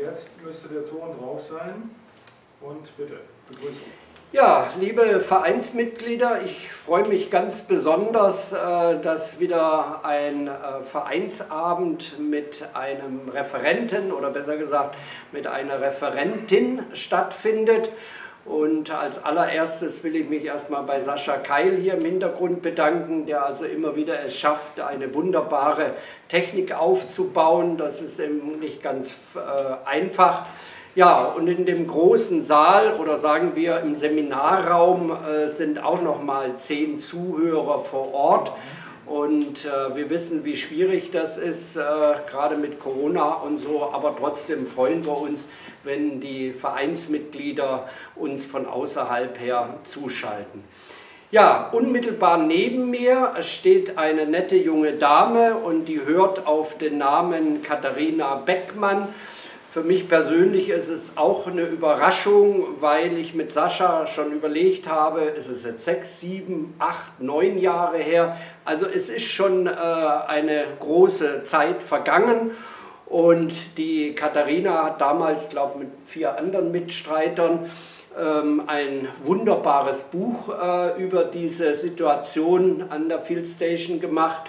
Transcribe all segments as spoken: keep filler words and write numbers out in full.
jetzt müsste der Ton drauf sein. Und bitte, Begrüßung. Ja, liebe Vereinsmitglieder, ich freue mich ganz besonders, dass wieder ein Vereinsabend mit einem Referenten oder besser gesagt mit einer Referentin stattfindet. Und als allererstes will ich mich erstmal bei Sascha Keil hier im Hintergrund bedanken, der also immer wieder es schafft, eine wunderbare Technik aufzubauen. Das ist eben nicht ganz äh, einfach. Ja, und in dem großen Saal oder sagen wir im Seminarraum äh, sind auch nochmal zehn Zuhörer vor Ort. Und äh, wir wissen, wie schwierig das ist, äh, gerade mit Corona und so, aber trotzdem freuen wir uns, wenn die Vereinsmitglieder uns von außerhalb her zuschalten. Ja, unmittelbar neben mir steht eine nette junge Dame und die hört auf den Namen Katharina Beckmann. Für mich persönlich ist es auch eine Überraschung, weil ich mit Sascha schon überlegt habe, es ist jetzt sechs, sieben, acht, neun Jahre her. Also es ist schon äh, eine große Zeit vergangen. Und die Katharina hat damals, glaube ich, mit vier anderen Mitstreitern ähm, ein wunderbares Buch äh, über diese Situation an der Field Station gemacht.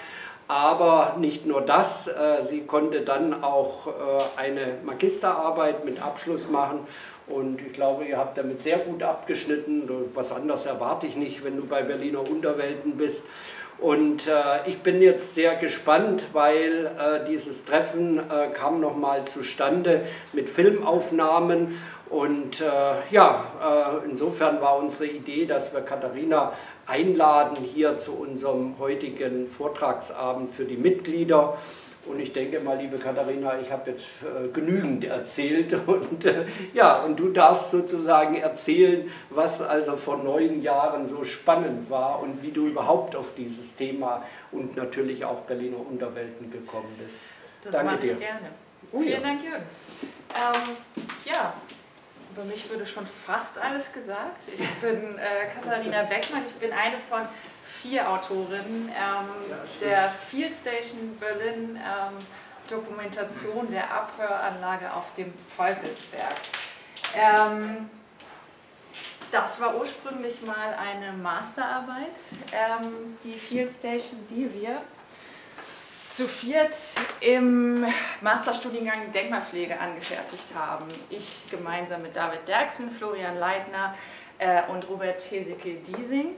Aber nicht nur das, äh, sie konnte dann auch äh, eine Magisterarbeit mit Abschluss machen. Und ich glaube, ihr habt damit sehr gut abgeschnitten. Was anderes erwarte ich nicht, wenn du bei Berliner Unterwelten bist. Und äh, ich bin jetzt sehr gespannt, weil äh, dieses Treffen äh, kam nochmal zustande mit Filmaufnahmen. Und äh, ja, äh, insofern war unsere Idee, dass wir Katharina einladen hier zu unserem heutigen Vortragsabend für die Mitglieder. Und ich denke mal, liebe Katharina, ich habe jetzt äh, genügend erzählt. Und äh, ja, und du darfst sozusagen erzählen, was also vor neun Jahren so spannend war und wie du überhaupt auf dieses Thema und natürlich auch Berliner Unterwelten gekommen bist. Das Danke mache ich dir. gerne. Oh, Vielen ja. Dank, Jürgen. Ähm, ja, über mich würde schon fast alles gesagt. Ich bin äh, Katharina Beckmann, ich bin eine von vier Autorinnen ähm, ja, der Field Station Berlin ähm, Dokumentation der Abhöranlage auf dem Teufelsberg. Ähm, das war ursprünglich mal eine Masterarbeit, ähm, die Field Station, die wir zu viert im Masterstudiengang Denkmalpflege angefertigt haben. Ich gemeinsam mit David Derksen, Florian Leitner äh, und Robert Heseke-Diesing.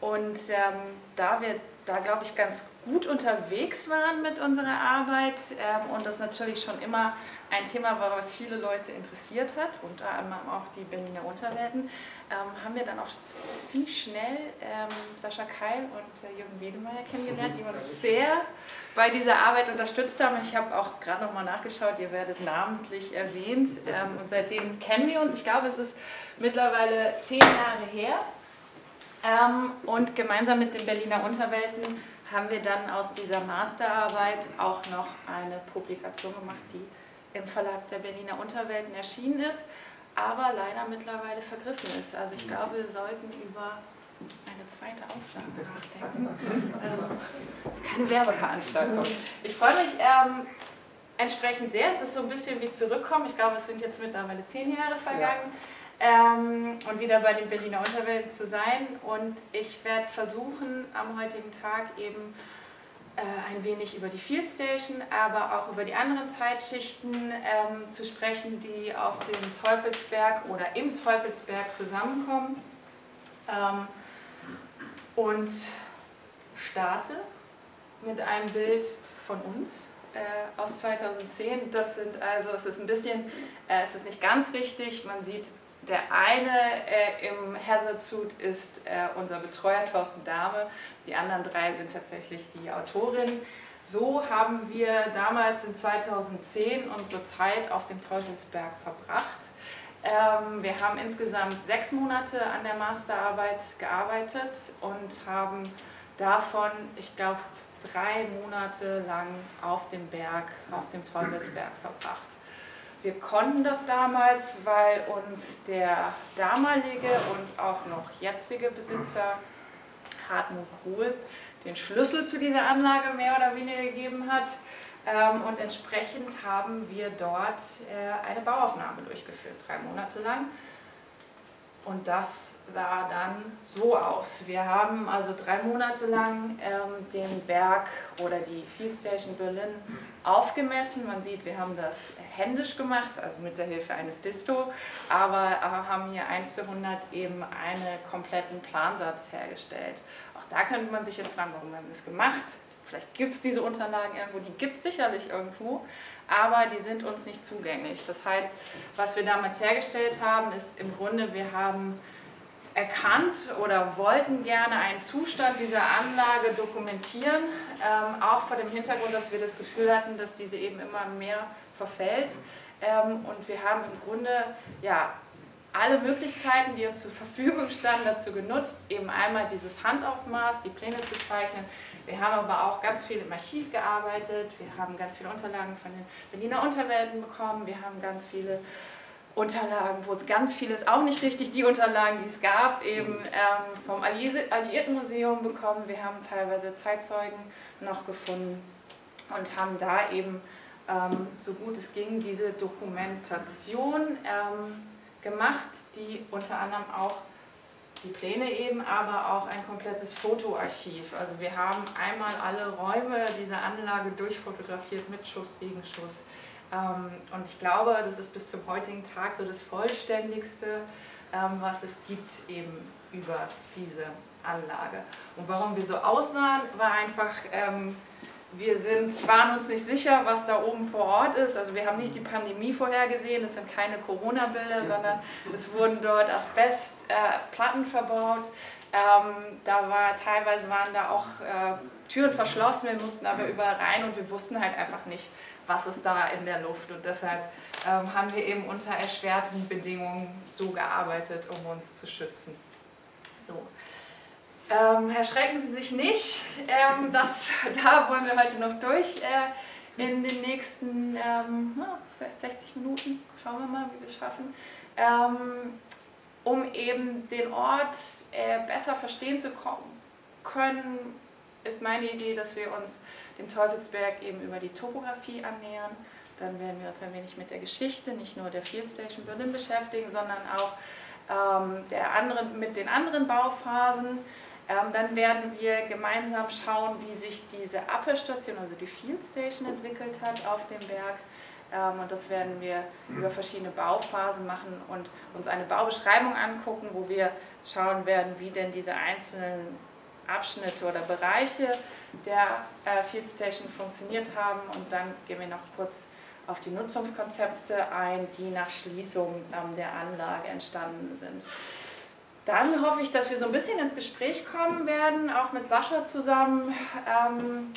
Und ähm, da wir da, glaube ich, ganz gut unterwegs waren mit unserer Arbeit ähm, und das natürlich schon immer ein Thema war, was viele Leute interessiert hat, unter anderem auch die Berliner Unterwelten, ähm, haben wir dann auch ziemlich schnell ähm, Sascha Keil und äh, Jürgen Wedemeyer kennengelernt, die uns sehr bei dieser Arbeit unterstützt haben. Ich habe auch gerade nochmal nachgeschaut, ihr werdet namentlich erwähnt ähm, und seitdem kennen wir uns. Ich glaube, es ist mittlerweile zehn Jahre her. Ähm, und gemeinsam mit den Berliner Unterwelten haben wir dann aus dieser Masterarbeit auch noch eine Publikation gemacht, die im Verlag der Berliner Unterwelten erschienen ist, aber leider mittlerweile vergriffen ist. Also ich glaube, wir sollten über eine zweite Auflage nachdenken. Ähm, keine Werbeveranstaltung. Ich freue mich ähm, entsprechend sehr. Es ist so ein bisschen wie zurückkommen. Ich glaube, es sind jetzt mittlerweile zehn Jahre vergangen. Ja. Ähm, und wieder bei den Berliner Unterwelten zu sein, und ich werde versuchen, am heutigen Tag eben äh, ein wenig über die Field Station, aber auch über die anderen Zeitschichten ähm, zu sprechen, die auf dem Teufelsberg oder im Teufelsberg zusammenkommen, ähm, und starte mit einem Bild von uns. Äh, aus zweitausendzehn. Das sind also, es ist ein bisschen, äh, es ist nicht ganz richtig, man sieht, der eine äh, im Hazard-Suit ist äh, unser Betreuer Torsten Dahme, die anderen drei sind tatsächlich die Autorinnen. So haben wir damals in zweitausendzehn unsere Zeit auf dem Teufelsberg verbracht. Ähm, wir haben insgesamt sechs Monate an der Masterarbeit gearbeitet und haben davon, ich glaube, drei Monate lang auf dem Berg, auf dem Teufelsberg verbracht. Wir konnten das damals, weil uns der damalige und auch noch jetzige Besitzer Hartmut Kuhl den Schlüssel zu dieser Anlage mehr oder weniger gegeben hat. Und entsprechend haben wir dort eine Bauaufnahme durchgeführt, drei Monate lang. Und das sah dann so aus. Wir haben also drei Monate lang ähm, den Berg oder die Field Station Berlin aufgemessen. Man sieht, wir haben das händisch gemacht, also mit der Hilfe eines Disto, aber äh, haben hier eins zu hundert eben einen kompletten Plansatz hergestellt. Auch da könnte man sich jetzt fragen, warum haben wir das gemacht? Vielleicht gibt es diese Unterlagen irgendwo, die gibt es sicherlich irgendwo, aber die sind uns nicht zugänglich. Das heißt, was wir damals hergestellt haben, ist im Grunde, wir haben erkannt oder wollten gerne einen Zustand dieser Anlage dokumentieren, ähm, auch vor dem Hintergrund, dass wir das Gefühl hatten, dass diese eben immer mehr verfällt. Ähm, und wir haben im Grunde ja, alle Möglichkeiten, die uns zur Verfügung standen, dazu genutzt, eben einmal dieses Handaufmaß, die Pläne zu zeichnen. Wir haben aber auch ganz viel im Archiv gearbeitet, wir haben ganz viele Unterlagen von den Berliner Unterwelten bekommen, wir haben ganz viele Unterlagen, wo ganz vieles auch nicht richtig, die Unterlagen, die es gab, eben ähm, vom Alliierten Museum bekommen, wir haben teilweise Zeitzeugen noch gefunden und haben da eben, ähm, so gut es ging, diese Dokumentation ähm, gemacht, die unter anderem auch die Pläne eben, aber auch ein komplettes Fotoarchiv. Also wir haben einmal alle Räume dieser Anlage durchfotografiert mit Schuss, gegen Schuss. Und ich glaube, das ist bis zum heutigen Tag so das Vollständigste, was es gibt eben über diese Anlage. Und warum wir so aussahen, war einfach, wir sind, waren uns nicht sicher, was da oben vor Ort ist. Also wir haben nicht die Pandemie vorhergesehen, es sind keine Corona-Bilder, sondern es wurden dort Asbestplatten äh, verbaut. Ähm, da war, teilweise waren da auch äh, Türen verschlossen, wir mussten aber überall rein und wir wussten halt einfach nicht, was ist da in der Luft. Und deshalb ähm, haben wir eben unter erschwerten Bedingungen so gearbeitet, um uns zu schützen. So. Ähm, erschrecken Sie sich nicht, ähm, das, da wollen wir heute noch durch äh, in den nächsten ähm, sechzig Minuten, schauen wir mal, wie wir es schaffen, ähm, um eben den Ort äh, besser verstehen zu können, ist meine Idee, dass wir uns dem Teufelsberg eben über die Topografie annähern. Dann werden wir uns ein wenig mit der Geschichte, nicht nur der Field Station Berlin beschäftigen, sondern auch ähm, der anderen, mit den anderen Bauphasen. Ähm, dann werden wir gemeinsam schauen, wie sich diese Abhörstation, also die Field Station, entwickelt hat auf dem Berg. Ähm, und das werden wir über verschiedene Bauphasen machen und uns eine Baubeschreibung angucken, wo wir schauen werden, wie denn diese einzelnen Abschnitte oder Bereiche der äh, Field Station funktioniert haben. Und dann gehen wir noch kurz auf die Nutzungskonzepte ein, die nach Schließung ähm, der Anlage entstanden sind. Dann hoffe ich, dass wir so ein bisschen ins Gespräch kommen werden, auch mit Sascha zusammen. Ähm,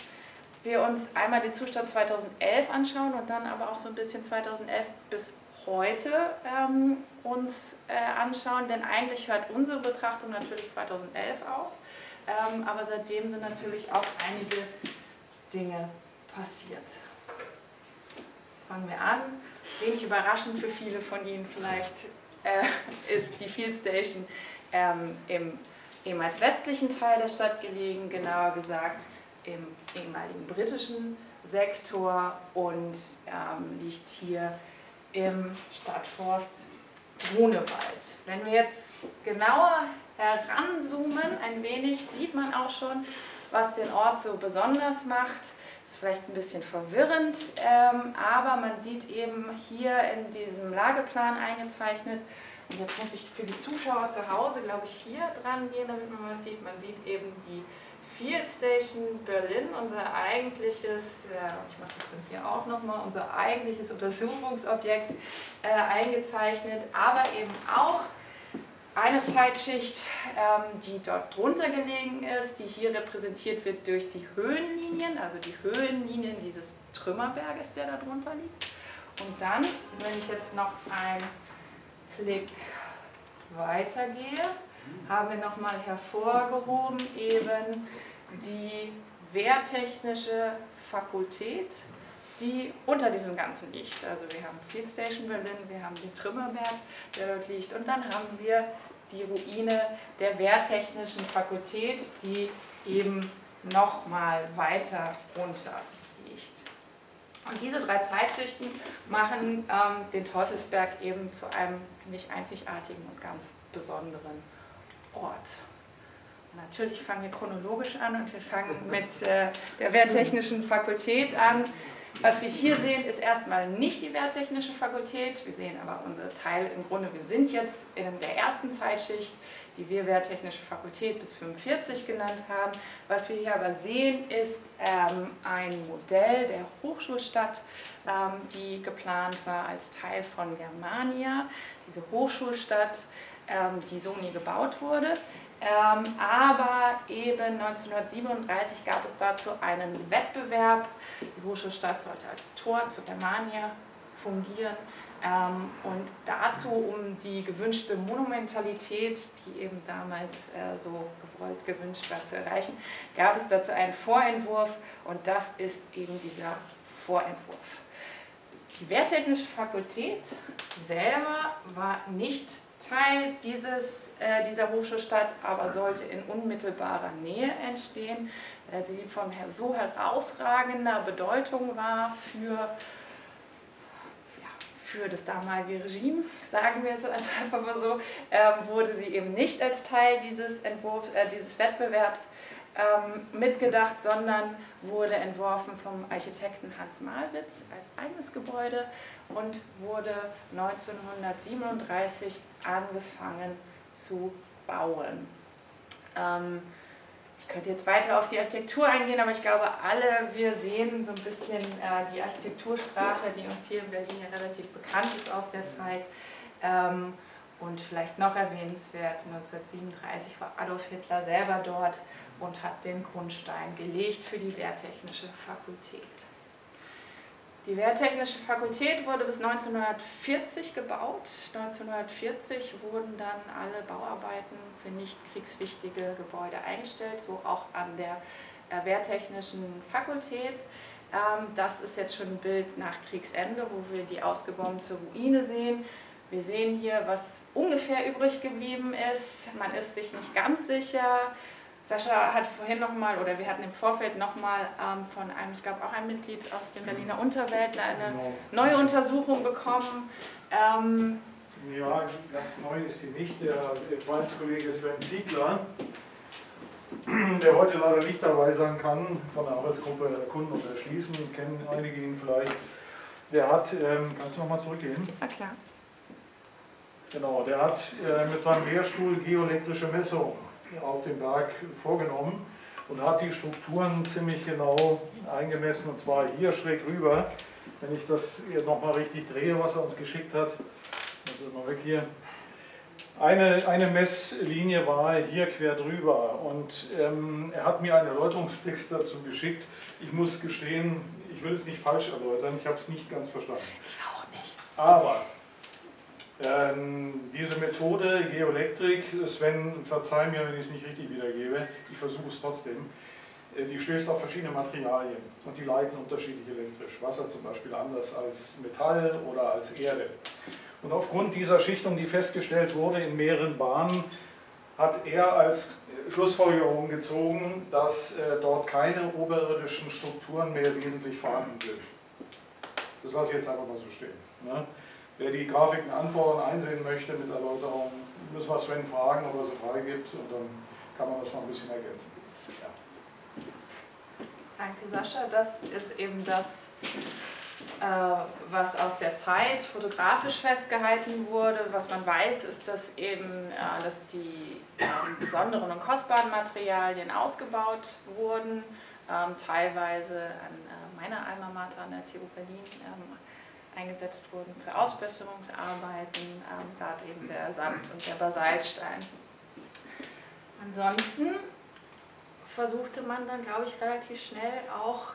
wir uns einmal den Zustand zweitausendelf anschauen und dann aber auch so ein bisschen zweitausendelf bis heute ähm, uns äh, anschauen, denn eigentlich hört unsere Betrachtung natürlich zweitausendelf auf, ähm, aber seitdem sind natürlich auch einige Dinge passiert. Fangen wir an. Wenig überraschend für viele von Ihnen vielleicht äh, ist die Field Station ähm, im ehemals westlichen Teil der Stadt gelegen, genauer gesagt im ehemaligen britischen Sektor und ähm, liegt hier im Stadtforst Grunewald. Wenn wir jetzt genauer heranzoomen, ein wenig, sieht man auch schon, was den Ort so besonders macht. Ist vielleicht ein bisschen verwirrend, ähm, aber man sieht eben hier in diesem Lageplan eingezeichnet, und jetzt muss ich für die Zuschauer zu Hause, glaube ich, hier dran gehen, damit man was sieht. Man sieht eben die Field Station Berlin, unser eigentliches, ja, ich mache das dann hier auch nochmal, unser eigentliches Untersuchungsobjekt äh, eingezeichnet, aber eben auch eine Zeitschicht, ähm, die dort drunter gelegen ist, die hier repräsentiert wird durch die Höhenlinien, also die Höhenlinien dieses Trümmerberges, der da drunter liegt. Und dann, wenn ich jetzt noch einen Klick weitergehe, haben wir nochmal hervorgehoben eben die Wehrtechnische Fakultät, die unter diesem Ganzen liegt. Also wir haben Field Station Berlin, wir haben den Trümmerberg, der dort liegt, und dann haben wir die Ruine der Wehrtechnischen Fakultät, die eben nochmal weiter runter liegt. Und diese drei Zeitschichten machen ähm, den Teufelsberg eben zu einem nicht einzigartigen und ganz besonderen Ort. Natürlich fangen wir chronologisch an und wir fangen mit äh, der Wehrtechnischen Fakultät an. Was wir hier sehen, ist erstmal nicht die Wehrtechnische Fakultät. Wir sehen aber unsere Teile im Grunde. Wir sind jetzt in der ersten Zeitschicht, die wir Wehrtechnische Fakultät bis neunzehnhundertfünfundvierzig genannt haben. Was wir hier aber sehen, ist ähm, ein Modell der Hochschulstadt, ähm, die geplant war als Teil von Germania. Diese Hochschulstadt, ähm, die so nie gebaut wurde. Ähm, aber eben neunzehnhundertsiebenunddreißig gab es dazu einen Wettbewerb. Die Hochschulstadt sollte als Tor zur Germania fungieren ähm, und dazu, um die gewünschte Monumentalität, die eben damals äh, so gewollt, gewünscht war, zu erreichen, gab es dazu einen Vorentwurf und das ist eben dieser Vorentwurf. Die Wehrtechnische Fakultät selber war nicht Teil dieses, äh, dieser Hochschulstadt, aber sollte in unmittelbarer Nähe entstehen, weil sie von so herausragender Bedeutung war für, ja, für das damalige Regime, sagen wir es einfach mal so, äh, wurde sie eben nicht als Teil dieses, Entwurfs, äh, dieses Wettbewerbs ähm, mitgedacht, sondern wurde entworfen vom Architekten Hans Malwitz als eigenes Gebäude und wurde neunzehnhundertsiebenunddreißig angefangen zu bauen. Ähm, ich könnte jetzt weiter auf die Architektur eingehen, aber ich glaube, alle wir sehen so ein bisschen äh, die Architektursprache, die uns hier in Berlin ja relativ bekannt ist aus der Zeit. Ähm, und vielleicht noch erwähnenswert, neunzehnhundertsiebenunddreißig war Adolf Hitler selber dort und hat den Grundstein gelegt für die Wehrtechnische Fakultät. Die Wehrtechnische Fakultät wurde bis neunzehnhundertvierzig gebaut. neunzehnhundertvierzig wurden dann alle Bauarbeiten für nicht kriegswichtige Gebäude eingestellt, so auch an der Wehrtechnischen Fakultät. Das ist jetzt schon ein Bild nach Kriegsende, wo wir die ausgebombte Ruine sehen. Wir sehen hier, was ungefähr übrig geblieben ist. Man ist sich nicht ganz sicher. Sascha hat vorhin nochmal, oder wir hatten im Vorfeld nochmal ähm, von einem, ich glaube auch ein Mitglied aus den Berliner Unterwelten, eine genau. neue Untersuchung bekommen. Ähm, ja, ganz neu ist die nicht. Der Arbeitskollege Sven Ziegler, der heute leider nicht dabei sein kann, von der Arbeitsgruppe Erkunden und Erschließen, kennen einige ihn vielleicht, der hat, ähm, kannst du nochmal zurückgehen? Ah, klar. Genau, der hat äh, mit seinem Lehrstuhl geoelektrische Messungen auf dem Berg vorgenommen und hat die Strukturen ziemlich genau eingemessen, und zwar hier schräg rüber. Wenn ich das nochmal richtig drehe, was er uns geschickt hat, also mal weg hier. Eine, eine Messlinie war hier quer drüber und ähm, er hat mir einen Erläuterungstext dazu geschickt. Ich muss gestehen, ich will es nicht falsch erläutern, ich habe es nicht ganz verstanden. Ich auch nicht. Aber Ähm, diese Methode, Geoelektrik, Sven, verzeih mir, wenn ich es nicht richtig wiedergebe, ich versuche es trotzdem, äh, die stößt auf verschiedene Materialien und die leiten unterschiedlich elektrisch. Wasser zum Beispiel anders als Metall oder als Erde. Und aufgrund dieser Schichtung, die festgestellt wurde in mehreren Bahnen, hat er als Schlussfolgerung gezogen, dass äh, dort keine oberirdischen Strukturen mehr wesentlich vorhanden sind. Das lasse ich jetzt einfach mal so stehen. Ne? Wer die Grafiken anfordern, einsehen möchte mit Erläuterung, müssen wir Sven fragen, ob er so Frage gibt, und dann kann man das noch ein bisschen ergänzen. Ja. Danke, Sascha. Das ist eben das, äh, was aus der Zeit fotografisch festgehalten wurde. Was man weiß, ist, dass eben äh, dass die äh, besonderen und kostbaren Materialien ausgebaut wurden, ähm, teilweise an äh, meiner Alma Mater, an der T U Berlin, ähm, eingesetzt wurden für Ausbesserungsarbeiten, ähm, gerade eben der Sand und der Basaltstein. Ansonsten versuchte man dann, glaube ich, relativ schnell auch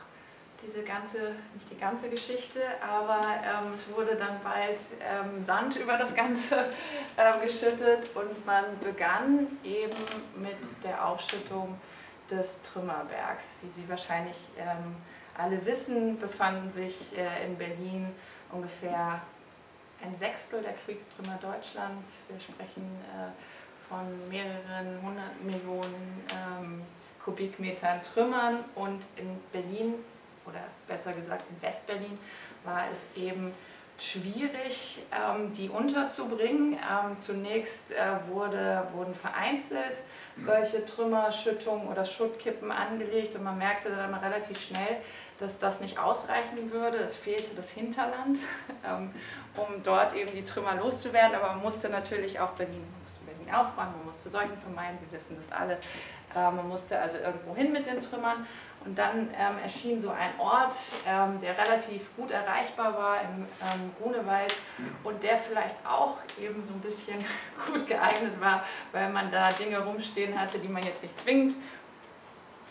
diese ganze, nicht die ganze Geschichte, aber ähm, es wurde dann bald ähm, Sand über das Ganze äh, geschüttet und man begann eben mit der Aufschüttung des Trümmerbergs. Wie Sie wahrscheinlich ähm, alle wissen, befanden sich äh, in Berlin ungefähr ein Sechstel der Kriegstrümmer Deutschlands. Wir sprechen äh, von mehreren hundert Millionen ähm, Kubikmetern Trümmern, und in Berlin, oder besser gesagt in Westberlin, war es eben schwierig, ähm, die unterzubringen. Ähm, zunächst äh, wurde, wurden vereinzelt solche Trümmerschüttungen oder Schuttkippen angelegt, und man merkte dann relativ schnell, dass das nicht ausreichen würde. Es fehlte das Hinterland, ähm, um dort eben die Trümmer loszuwerden, aber man musste natürlich auch Berlin, man musste Berlin aufräumen, man musste Seuchen vermeiden, Sie wissen das alle, äh, man musste also irgendwo hin mit den Trümmern. Und dann ähm, erschien so ein Ort, ähm, der relativ gut erreichbar war im ähm, Grunewald, und der vielleicht auch eben so ein bisschen gut geeignet war, weil man da Dinge rumstehen hatte, die man jetzt nicht zwingend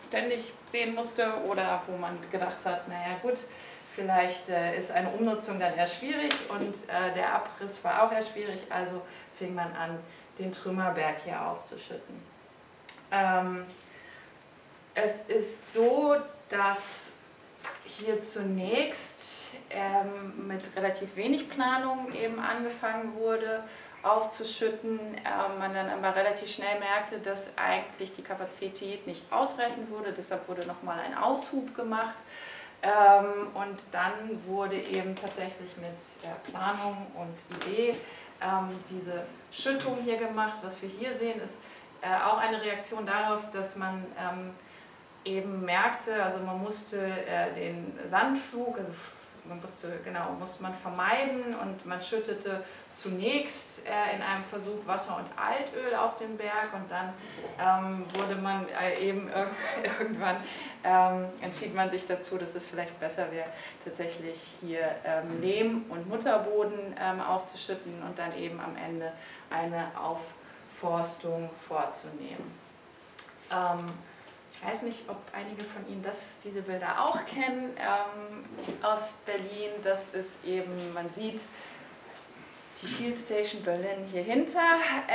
ständig sehen musste, oder wo man gedacht hat, naja gut, vielleicht äh, ist eine Umnutzung dann eher schwierig, und äh, der Abriss war auch eher schwierig, also fing man an, den Trümmerberg hier aufzuschütten. Ähm, Es ist so, dass hier zunächst ähm, mit relativ wenig Planung eben angefangen wurde aufzuschütten. Ähm, man dann aber relativ schnell merkte, dass eigentlich die Kapazität nicht ausreichen würde. Deshalb wurde nochmal ein Aushub gemacht. Ähm, und dann wurde eben tatsächlich mit äh, Planung und Idee ähm, diese Schüttung hier gemacht. Was wir hier sehen, ist äh, auch eine Reaktion darauf, dass man ähm, eben merkte, also man musste äh, den Sandflug, also man musste, genau, musste man vermeiden, und man schüttete zunächst äh, in einem Versuch Wasser und Altöl auf den Berg, und dann ähm, wurde man äh, eben irg irgendwann, ähm, entschied man sich dazu, dass es vielleicht besser wäre, tatsächlich hier ähm, Lehm und Mutterboden ähm, aufzuschütten und dann eben am Ende eine Aufforstung vorzunehmen. Ähm, Ich weiß nicht, ob einige von Ihnen das, diese Bilder auch kennen ähm, aus Berlin. Das ist eben, man sieht die Field Station Berlin hier hinter,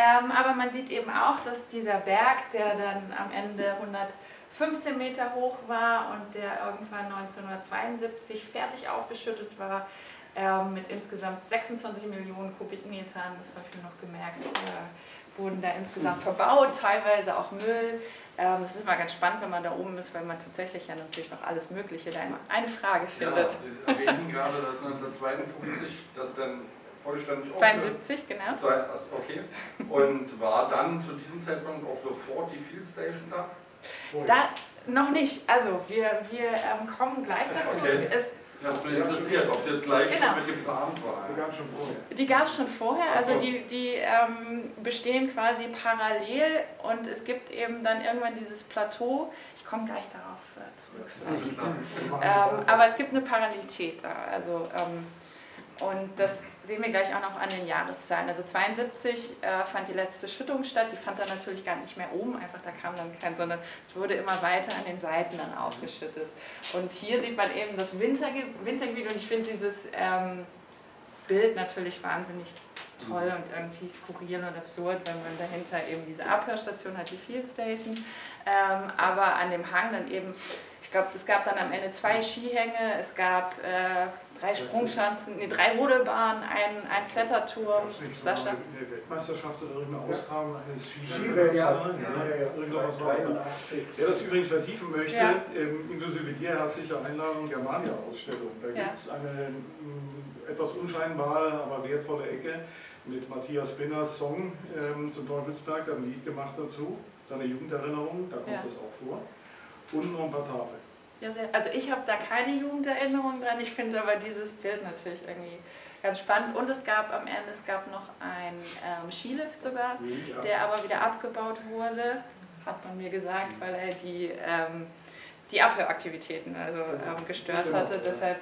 ähm, aber man sieht eben auch, dass dieser Berg, der dann am Ende hundertfünfzehn Meter hoch war und der irgendwann neunzehnhundertzweiundsiebzig fertig aufgeschüttet war, ähm, mit insgesamt sechsundzwanzig Millionen Kubikmetern, das habe ich mir noch gemerkt, äh, wurden da insgesamt verbaut, teilweise auch Müll. Es ist immer ganz spannend, wenn man da oben ist, weil man tatsächlich ja natürlich noch alles Mögliche da immer eine Frage findet. Ja, Sie erwähnten gerade, dass neunzehnhundertzweiundfünfzig das dann vollständig zweiundsiebzig, genau. Okay. Und war dann zu diesem Zeitpunkt auch sofort die Field Station da? Oh, da noch nicht. Also wir, wir ähm, kommen gleich dazu. Okay. Es, ja, das mich interessiert, ob das gleich genau. mit geplant war. Die gab es schon vorher. Die gab es schon vorher, also so. die, die ähm, bestehen quasi parallel, und es gibt eben dann irgendwann dieses Plateau. Ich komme gleich darauf äh, zurück vielleicht. Ja, ähm, aber es gibt eine Parallelität da. Also, ähm, und das sehen wir gleich auch noch an den Jahreszahlen. Also zweiundsiebzig äh, fand die letzte Schüttung statt, die fand dann natürlich gar nicht mehr oben, einfach da kam dann kein, sondern es wurde immer weiter an den Seiten dann aufgeschüttet. Und hier sieht man eben das Winterge Wintergebiet, und ich finde dieses ähm, Bild natürlich wahnsinnig toll und irgendwie skurril und absurd, wenn man dahinter eben diese Abhörstation hat, die Field Station, ähm, aber an dem Hang dann eben, ich glaube, es gab dann am Ende zwei Skihänge, es gab äh, drei Sprungschanzen, nee, drei Rodelbahnen, ein, ein Kletterturm. Sascha? Eine Weltmeisterschaft oder irgendeine Austragung eines Skirennens. Ja, ja, wer das übrigens vertiefen möchte, ja. ähm, inklusive dir herzliche Einladung, Germania-Ausstellung. Da ja. gibt es eine m, etwas unscheinbare, aber wertvolle Ecke mit Matthias Binners Song ähm, zum Teufelsberg, da ein Lied gemacht dazu, seine Jugenderinnerung, da kommt ja. das auch vor. Und noch ein paar Tafeln. Ja, sehr, also ich habe da keine Jugenderinnerung dran, ich finde aber dieses Bild natürlich irgendwie ganz spannend. Und es gab am Ende, es gab noch einen ähm, Skilift sogar, ja. der aber wieder abgebaut wurde, hat man mir gesagt, weil er die, ähm, die Abhöraktivitäten also, ähm, gestört genau. hatte. Deshalb,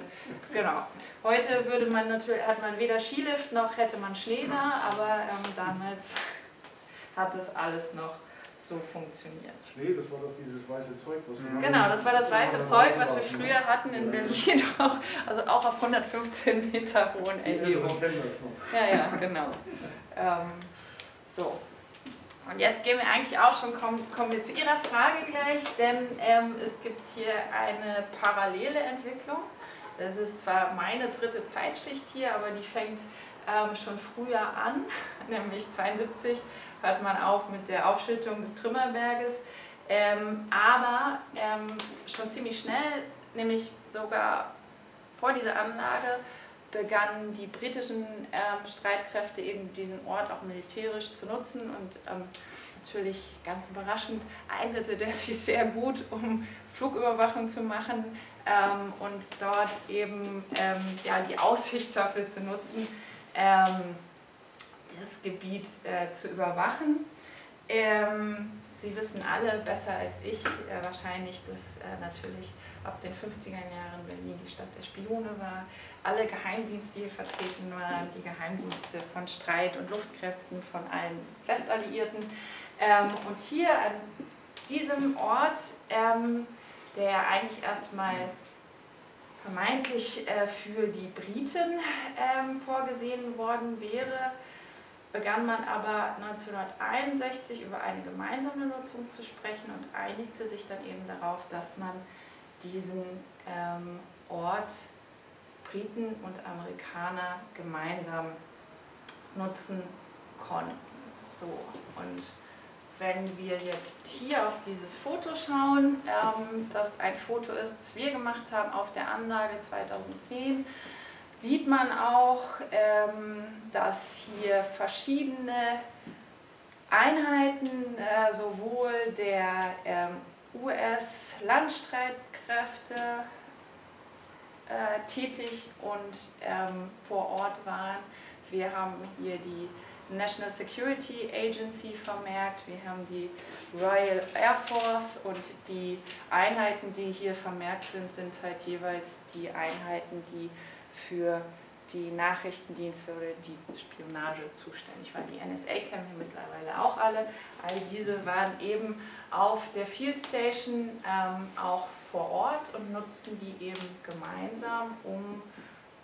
genau. Heute würde man natürlich, hat man weder Skilift noch hätte man Schnee da, aber ähm, damals hat das alles noch so funktioniert. Nee, das war doch dieses weiße Zeug, was wir Genau, das war das weiße Zeug, was wir früher hatten in Berlin, auch, also auch auf hundertfünfzehn Meter hohen Erhebungen. Ja, ja, genau. Ähm, so. Und jetzt gehen wir eigentlich auch schon, kommen, kommen wir zu Ihrer Frage gleich, denn ähm, es gibt hier eine parallele Entwicklung. Das ist zwar meine dritte Zeitschicht hier, aber die fängt ähm, schon früher an, nämlich zweiundsiebzig hört man auf mit der Aufschüttung des Trümmerberges. Ähm, aber ähm, schon ziemlich schnell, nämlich sogar vor dieser Anlage, begannen die britischen ähm, Streitkräfte eben diesen Ort auch militärisch zu nutzen und ähm, natürlich ganz überraschend eignete der sich sehr gut, um Flugüberwachung zu machen ähm, und dort eben ähm, ja, die Aussicht dafür zu nutzen, ähm, das Gebiet äh, zu überwachen. Ähm, Sie wissen alle besser als ich äh, wahrscheinlich, dass äh, natürlich ab den fünfziger Jahren Berlin die Stadt der Spione war, alle Geheimdienste hier vertreten waren, die Geheimdienste von Streit- und Luftkräften, von allen Westalliierten. Ähm, und hier an diesem Ort, ähm, der eigentlich erstmal vermeintlich äh, für die Briten ähm, vorgesehen worden wäre, begann man aber neunzehnhunderteinundsechzig über eine gemeinsame Nutzung zu sprechen und einigte sich dann eben darauf, dass man diesen ähm, Ort Briten und Amerikaner gemeinsam nutzen konnten. So, und wenn wir jetzt hier auf dieses Foto schauen, ähm, das ein Foto ist, das wir gemacht haben auf der Anlage zweitausendzehn, sieht man auch, ähm, dass hier verschiedene Einheiten, äh, sowohl der ähm, U S-Landstreitkräfte äh, tätig und ähm, vor Ort waren. Wir haben hier die National Security Agency vermerkt, wir haben die Royal Air Force und die Einheiten, die hier vermerkt sind, sind halt jeweils die Einheiten, die für die Nachrichtendienste oder die Spionage zuständig war. Die N S A kennen wir mittlerweile auch alle. All diese waren eben auf der Field Station ähm, auch vor Ort und nutzten die eben gemeinsam, um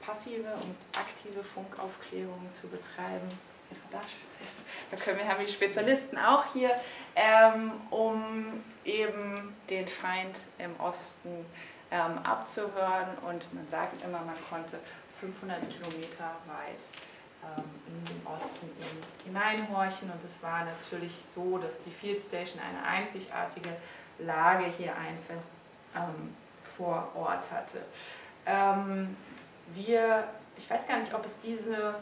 passive und aktive Funkaufklärung zu betreiben, was die Radarschütze ist. Da können wir, haben die Spezialisten auch hier, ähm, um eben den Feind im Osten ähm, abzuhören. Und man sagt immer, man konnte fünfhundert Kilometer weit ähm, in den Osten hineinhorchen, und es war natürlich so, dass die Field Station eine einzigartige Lage hier einfach ähm, vor Ort hatte. Ähm, wir, ich weiß gar nicht, ob es diese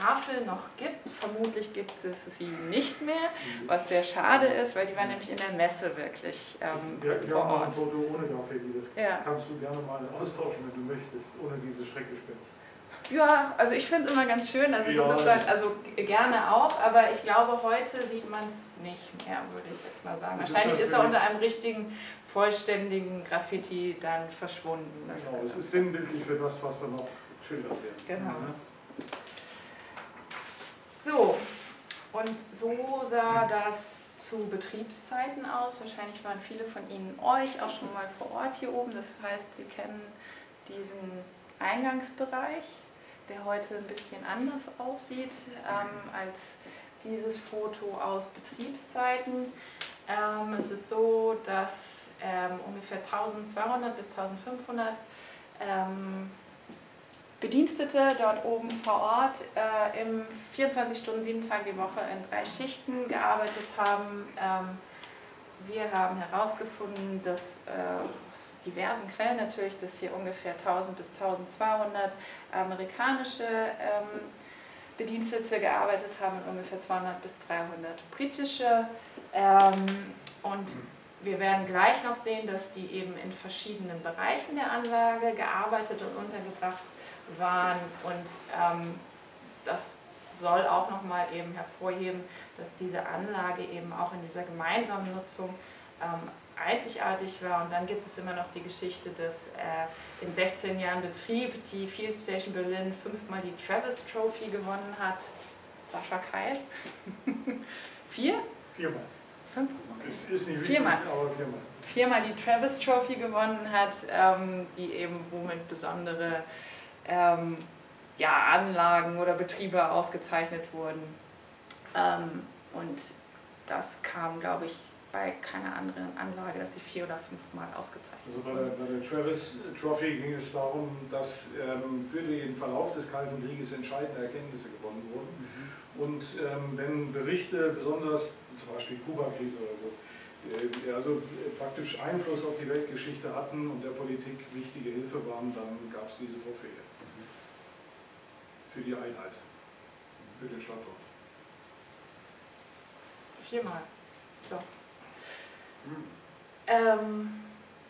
Tafel noch gibt, vermutlich gibt es sie nicht mehr, was sehr schade ist, weil die war nämlich in der Messe wirklich ähm, ja, vor Ort. Mal ein Foto ohne Graffiti, das ja. Kannst du gerne mal austauschen, wenn du möchtest, ohne diese Schreckgespenst. Ja, also ich finde es immer ganz schön, also ja, das ist halt, also gerne auch, aber ich glaube, heute sieht man es nicht mehr, würde ich jetzt mal sagen. Das Wahrscheinlich ist, ist er unter einem richtigen, vollständigen Graffiti dann verschwunden. Das genau, es ist sinnbildlich für das, was wir noch schildern werden. Genau. Mhm. So, und so sah das zu Betriebszeiten aus. Wahrscheinlich waren viele von Ihnen euch auch schon mal vor Ort hier oben. Das heißt, Sie kennen diesen Eingangsbereich, der heute ein bisschen anders aussieht ähm, als dieses Foto aus Betriebszeiten. Ähm, es ist so, dass ähm, ungefähr zwölfhundert bis fünfzehnhundert ähm, Bedienstete dort oben vor Ort äh, im vierundzwanzig Stunden, sieben Tage die Woche in drei Schichten gearbeitet haben. Ähm, wir haben herausgefunden, dass äh, aus diversen Quellen natürlich, dass hier ungefähr tausend bis tausendzweihundert amerikanische ähm, Bedienstete gearbeitet haben und ungefähr zweihundert bis dreihundert britische. Ähm, und wir werden gleich noch sehen, dass die eben in verschiedenen Bereichen der Anlage gearbeitet und untergebracht waren, und ähm, das soll auch nochmal eben hervorheben, dass diese Anlage eben auch in dieser gemeinsamen Nutzung ähm, einzigartig war. Und dann gibt es immer noch die Geschichte, dass äh, in sechzehn Jahren Betrieb die Field Station Berlin fünfmal die Travis Trophy gewonnen hat. Sascha Keil. Vier? Viermal. Fünf? Okay. Ist, ist nicht viermal. Wichtig, aber viermal. Viermal die Travis Trophy gewonnen hat, ähm, die eben womit besondere Ähm, ja, Anlagen oder Betriebe ausgezeichnet wurden, ähm, und das kam, glaube ich, bei keiner anderen Anlage, dass sie vier oder fünfmal ausgezeichnet wurden. Also bei der, bei der Travis Trophy ging es darum, dass ähm, für den Verlauf des Kalten Krieges entscheidende Erkenntnisse gewonnen wurden. Mhm. Und ähm, wenn Berichte, besonders zum Beispiel Kuba-Krise oder so, äh, also praktisch Einfluss auf die Weltgeschichte hatten und der Politik wichtige Hilfe waren, dann gab es diese Trophäe für die Einheit, für den Standort. Viermal. So. Hm. Ähm,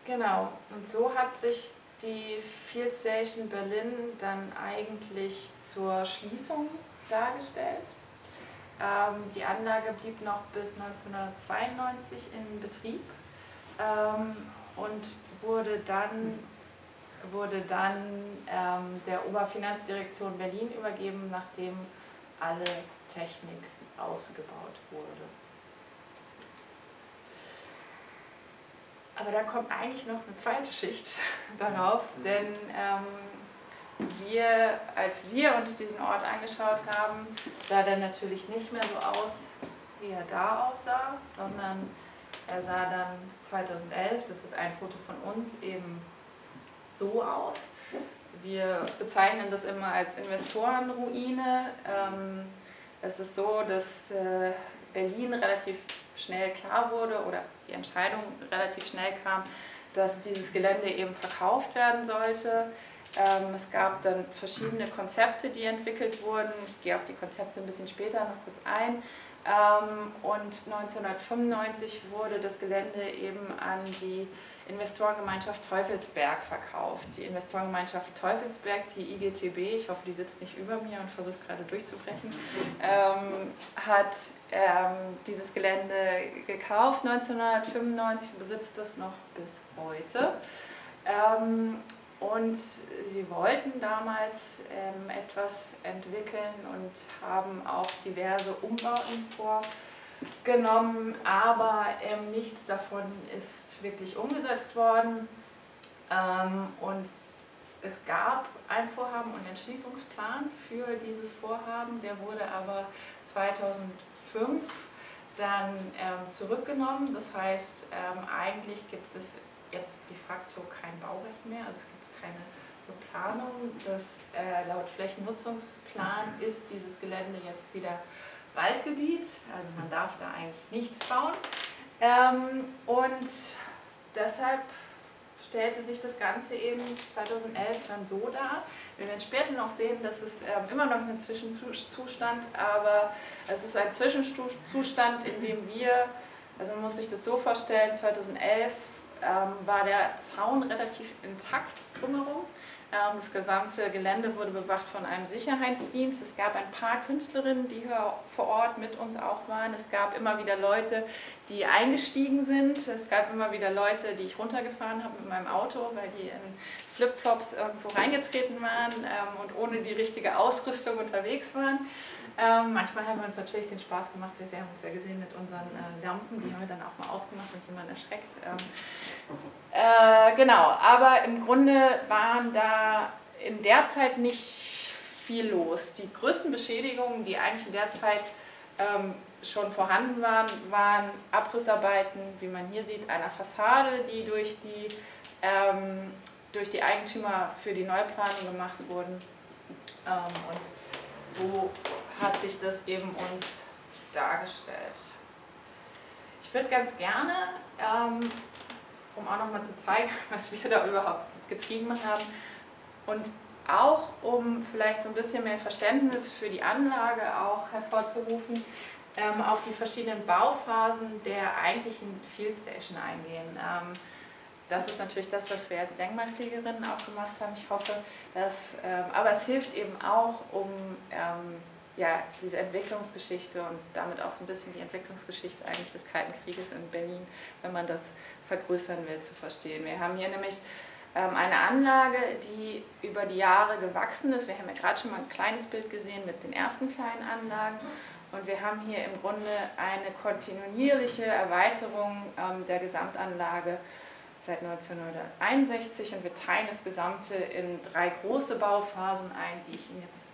genau. Und so hat sich die Field Station Berlin dann eigentlich zur Schließung dargestellt. Ähm, die Anlage blieb noch bis neunzehnhundertzweiundneunzig in Betrieb ähm, und wurde dann, wurde dann ähm, der Oberfinanzdirektion Berlin übergeben, nachdem alle Technik ausgebaut wurde. Aber da kommt eigentlich noch eine zweite Schicht darauf, denn ähm, wir, als wir uns diesen Ort angeschaut haben, sah der natürlich nicht mehr so aus, wie er da aussah, sondern er sah dann zweitausendelf, das ist ein Foto von uns, eben so aus. Wir bezeichnen das immer als Investorenruine. Ähm, es ist so, dass äh, Berlin relativ schnell klar wurde oder die Entscheidung relativ schnell kam, dass dieses Gelände eben verkauft werden sollte. Ähm, es gab dann verschiedene Konzepte, die entwickelt wurden. Ich gehe auf die Konzepte ein bisschen später noch kurz ein. Ähm, und neunzehnhundertfünfundneunzig wurde das Gelände eben an die Investorengemeinschaft Teufelsberg verkauft. Die Investorengemeinschaft Teufelsberg, die I G T B, ich hoffe, die sitzt nicht über mir und versucht gerade durchzubrechen, ähm, hat ähm, dieses Gelände gekauft neunzehnhundertfünfundneunzig, besitzt es noch bis heute. Ähm, und sie wollten damals ähm, etwas entwickeln und haben auch diverse Umbauten vor. genommen, aber ähm, nichts davon ist wirklich umgesetzt worden ähm, und es gab ein Vorhaben und einen Entschließungsplan für dieses Vorhaben, der wurde aber zweitausendfünf dann ähm, zurückgenommen, das heißt ähm, eigentlich gibt es jetzt de facto kein Baurecht mehr, also es gibt keine Beplanung, das, äh, laut Flächennutzungsplan ist dieses Gelände jetzt wieder Waldgebiet, also man darf da eigentlich nichts bauen ähm, und deshalb stellte sich das Ganze eben zweitausendelf dann so dar. Wir werden später noch sehen, dass es ähm, immer noch ein Zwischenzustand, aber es ist ein Zwischenzustand, in dem wir, also man muss sich das so vorstellen, zweitausendelf ähm, war der Zaun relativ intakt drumherum. Das gesamte Gelände wurde bewacht von einem Sicherheitsdienst. Es gab ein paar Künstlerinnen, die hier vor Ort mit uns auch waren. Es gab immer wieder Leute, die eingestiegen sind. Es gab immer wieder Leute, die ich runtergefahren habe mit meinem Auto, weil die in Flipflops irgendwo reingetreten waren und ohne die richtige Ausrüstung unterwegs waren. Ähm, manchmal haben wir uns natürlich den Spaß gemacht, wir haben uns ja gesehen mit unseren äh, Lampen, die haben wir dann auch mal ausgemacht, wenn jemand erschreckt. Ähm, äh, genau, aber im Grunde waren da in der Zeit nicht viel los. Die größten Beschädigungen, die eigentlich in der Zeit ähm, schon vorhanden waren, waren Abrissarbeiten, wie man hier sieht, einer Fassade, die durch die, ähm, durch die Eigentümer für die Neuplanung gemacht wurden. Ähm, und so hat sich das eben uns dargestellt. Ich würde ganz gerne, ähm, um auch nochmal zu zeigen, was wir da überhaupt getrieben haben und auch um vielleicht so ein bisschen mehr Verständnis für die Anlage auch hervorzurufen, ähm, auf die verschiedenen Bauphasen der eigentlichen Field Station eingehen. Ähm, Das ist natürlich das, was wir als Denkmalpflegerinnen auch gemacht haben. Ich hoffe, dass, ähm, aber es hilft eben auch, um ähm, ja, diese Entwicklungsgeschichte und damit auch so ein bisschen die Entwicklungsgeschichte eigentlich des Kalten Krieges in Berlin, wenn man das vergrößern will, zu verstehen. Wir haben hier nämlich ähm, eine Anlage, die über die Jahre gewachsen ist. Wir haben ja gerade schon mal ein kleines Bild gesehen mit den ersten kleinen Anlagen. Und wir haben hier im Grunde eine kontinuierliche Erweiterung ähm, der Gesamtanlage seit neunzehnhunderteinundsechzig und wir teilen das Gesamte in drei große Bauphasen ein, die ich Ihnen jetzt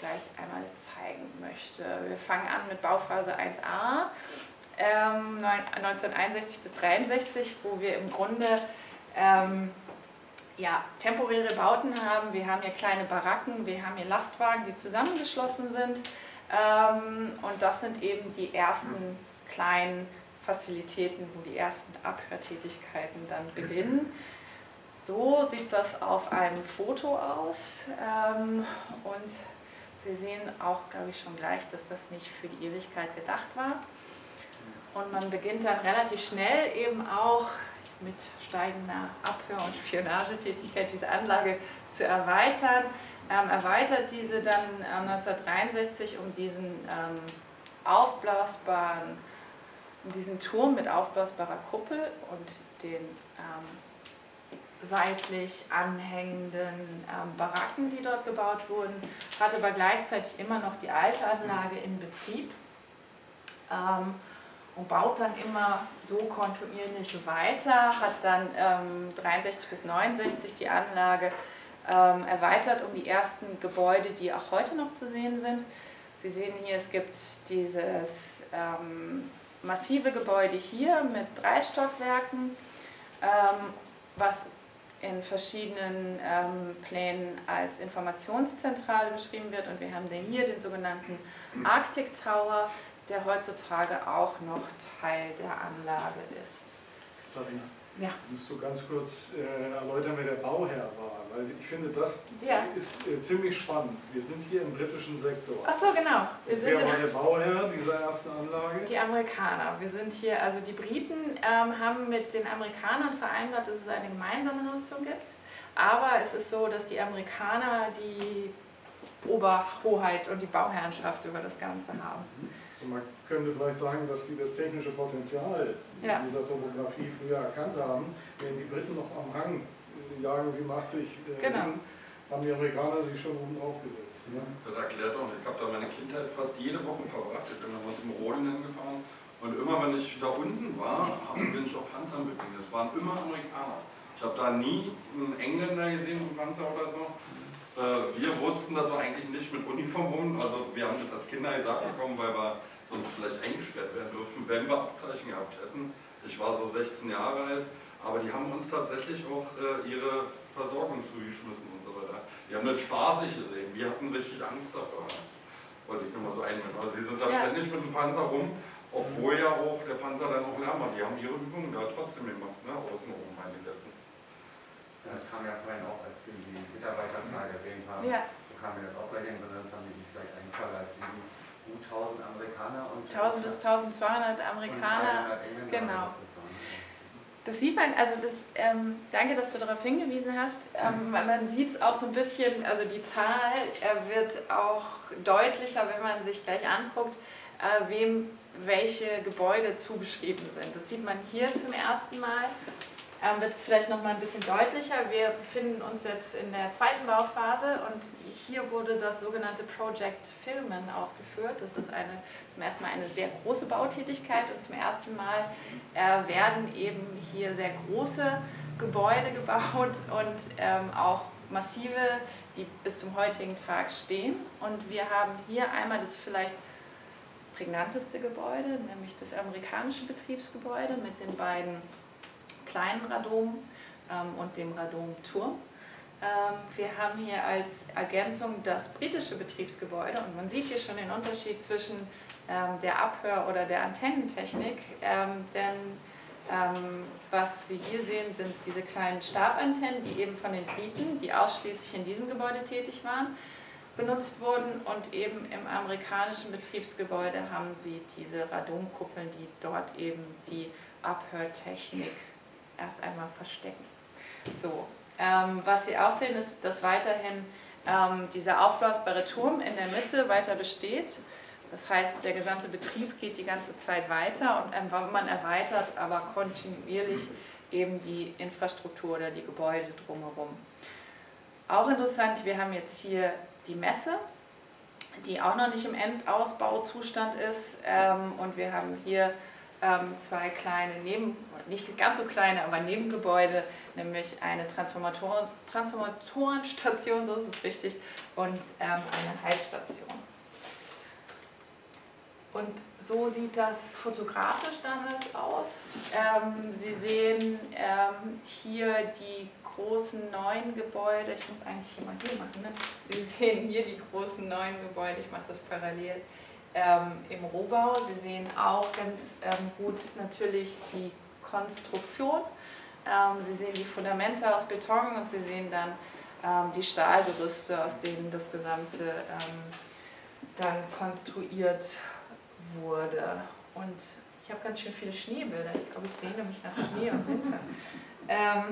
gleich einmal zeigen möchte. Wir fangen an mit Bauphase eins a, ähm, neunzehnhunderteinundsechzig bis neunzehnhundertdreiundsechzig, wo wir im Grunde ähm, ja, temporäre Bauten haben. Wir haben hier kleine Baracken, wir haben hier Lastwagen, die zusammengeschlossen sind. Ähm, und das sind eben die ersten kleinen Fazilitäten, wo die ersten Abhörtätigkeiten dann beginnen. So sieht das auf einem Foto aus, ähm, und Sie sehen auch, glaube ich, schon gleich, dass das nicht für die Ewigkeit gedacht war. Und man beginnt dann relativ schnell eben auch mit steigender Abhör- und Spionagetätigkeit diese Anlage zu erweitern. Ähm, erweitert diese dann neunzehnhundertdreiundsechzig um diesen ähm, aufblasbaren, um diesen Turm mit aufblasbarer Kuppel und den ähm, seitlich anhängenden ähm, Baracken, die dort gebaut wurden, hat aber gleichzeitig immer noch die alte Anlage in Betrieb. Ähm, Und baut dann immer so kontinuierlich weiter, hat dann ähm, dreiundsechzig bis neunundsechzig die Anlage ähm, erweitert um die ersten Gebäude, die auch heute noch zu sehen sind. Sie sehen hier, es gibt dieses ähm, massive Gebäude hier mit drei Stockwerken, ähm, was in verschiedenen ähm, Plänen als Informationszentrale beschrieben wird. Und wir haben den hier, den sogenannten Arctic Tower, der heutzutage auch noch Teil der Anlage ist. Katharina, ja. Musst du ganz kurz äh, erläutern, wer der Bauherr war? Weil ich finde, das ja. ist äh, ziemlich spannend. Wir sind hier im britischen Sektor. Ach so, genau. Wir sind wer war der Bauherr dieser ersten Anlage? Die Amerikaner. Wir sind hier, also die Briten ähm, haben mit den Amerikanern vereinbart, dass es eine gemeinsame Nutzung gibt. Aber es ist so, dass die Amerikaner die Oberhoheit und die Bauherrschaft über das Ganze haben. Man könnte vielleicht sagen, dass die das technische Potenzial ja. dieser Topografie früher erkannt haben. Wenn die Briten noch am Hang jagen, sie macht sich, äh, genau. haben die Amerikaner sich schon oben drauf gesetzt. Ne? Das erklärt auch, ich habe da meine Kindheit fast jede Woche verbracht. Ich bin damals zum Rodeln hingefahren und immer, wenn ich da unten war, bin ich auch Panzer mitgegangen. Das waren immer Amerikaner. Ich habe da nie einen Engländer gesehen, einen Panzer oder so. Äh, wir wussten, dass wir eigentlich nicht mit Uniform rum, also wir haben das als Kinder gesagt bekommen, weil wir sonst vielleicht eingesperrt werden dürfen, wenn wir Abzeichen gehabt hätten. Ich war so sechzehn Jahre alt, aber die haben uns tatsächlich auch äh, ihre Versorgung zugeschmissen und so weiter. Die haben das spaßig gesehen, wir hatten richtig Angst davor. Wollte ich nur mal so einwenden. Also sie sind da ja. ständig mit dem Panzer rum, obwohl ja auch der Panzer dann auch Lärm macht. Die haben ihre Übungen da trotzdem gemacht, ne? Außenrum eingesessen. Das kam ja vorhin auch, als die Mitarbeiterzahl erwähnt haben. Ja. So kam mir das auch bei denen, sondern das haben die sich vielleicht einverleibt. Gut tausend Amerikaner und tausend bis tausendzweihundert Amerikaner, und genau. Das sieht man, also das, ähm, danke, dass du darauf hingewiesen hast, ähm, man sieht es auch so ein bisschen, also die Zahl äh, wird auch deutlicher, wenn man sich gleich anguckt, äh, wem welche Gebäude zugeschrieben sind. Das sieht man hier zum ersten Mal, ähm, wird es vielleicht nochmal ein bisschen deutlicher. Wir befinden uns jetzt in der zweiten Bauphase und hier wurde das sogenannte Project Filmen ausgeführt. Das ist eine, zum ersten Mal eine sehr große Bautätigkeit und zum ersten Mal äh, werden eben hier sehr große Gebäude gebaut und ähm, auch massive, die bis zum heutigen Tag stehen. Und wir haben hier einmal das vielleicht prägnanteste Gebäude, nämlich das amerikanische Betriebsgebäude mit den beiden kleinen Radom ähm, und dem Radomturm. Ähm, wir haben hier als Ergänzung das britische Betriebsgebäude und man sieht hier schon den Unterschied zwischen ähm, der Abhör- oder der Antennentechnik, ähm, denn ähm, was Sie hier sehen, sind diese kleinen Stabantennen, die eben von den Briten, die ausschließlich in diesem Gebäude tätig waren, benutzt wurden und eben im amerikanischen Betriebsgebäude haben Sie diese Radomkuppeln, die dort eben die Abhörtechnik erst einmal verstecken. So, ähm, was Sie auch sehen, ist, dass weiterhin ähm, dieser aufblasbare Turm in der Mitte weiter besteht. Das heißt, der gesamte Betrieb geht die ganze Zeit weiter und ähm, man erweitert aber kontinuierlich eben die Infrastruktur oder die Gebäude drumherum. Auch interessant, wir haben jetzt hier die Messe, die auch noch nicht im Endausbauzustand ist, ähm, und wir haben hier zwei kleine Neben, nicht ganz so kleine, aber Nebengebäude, nämlich eine Transformatoren, Transformatorenstation, so ist es richtig, und ähm, eine Heizstation. Und so sieht das fotografisch damals aus. Ähm, Sie sehen ähm, hier die großen neuen Gebäude. Ich muss eigentlich immer hier machen. Ne? Sie sehen hier die großen neuen Gebäude. Ich mache das parallel ähm, im Rohbau. Sie sehen auch ganz ähm, gut natürlich die Konstruktion. Ähm, Sie sehen die Fundamente aus Beton und Sie sehen dann ähm, die Stahlgerüste, aus denen das Gesamte ähm, dann konstruiert wurde. Und ich habe ganz schön viele Schneebilder. Ich glaube, ich sehne mich nach Schnee im Winter. Ähm,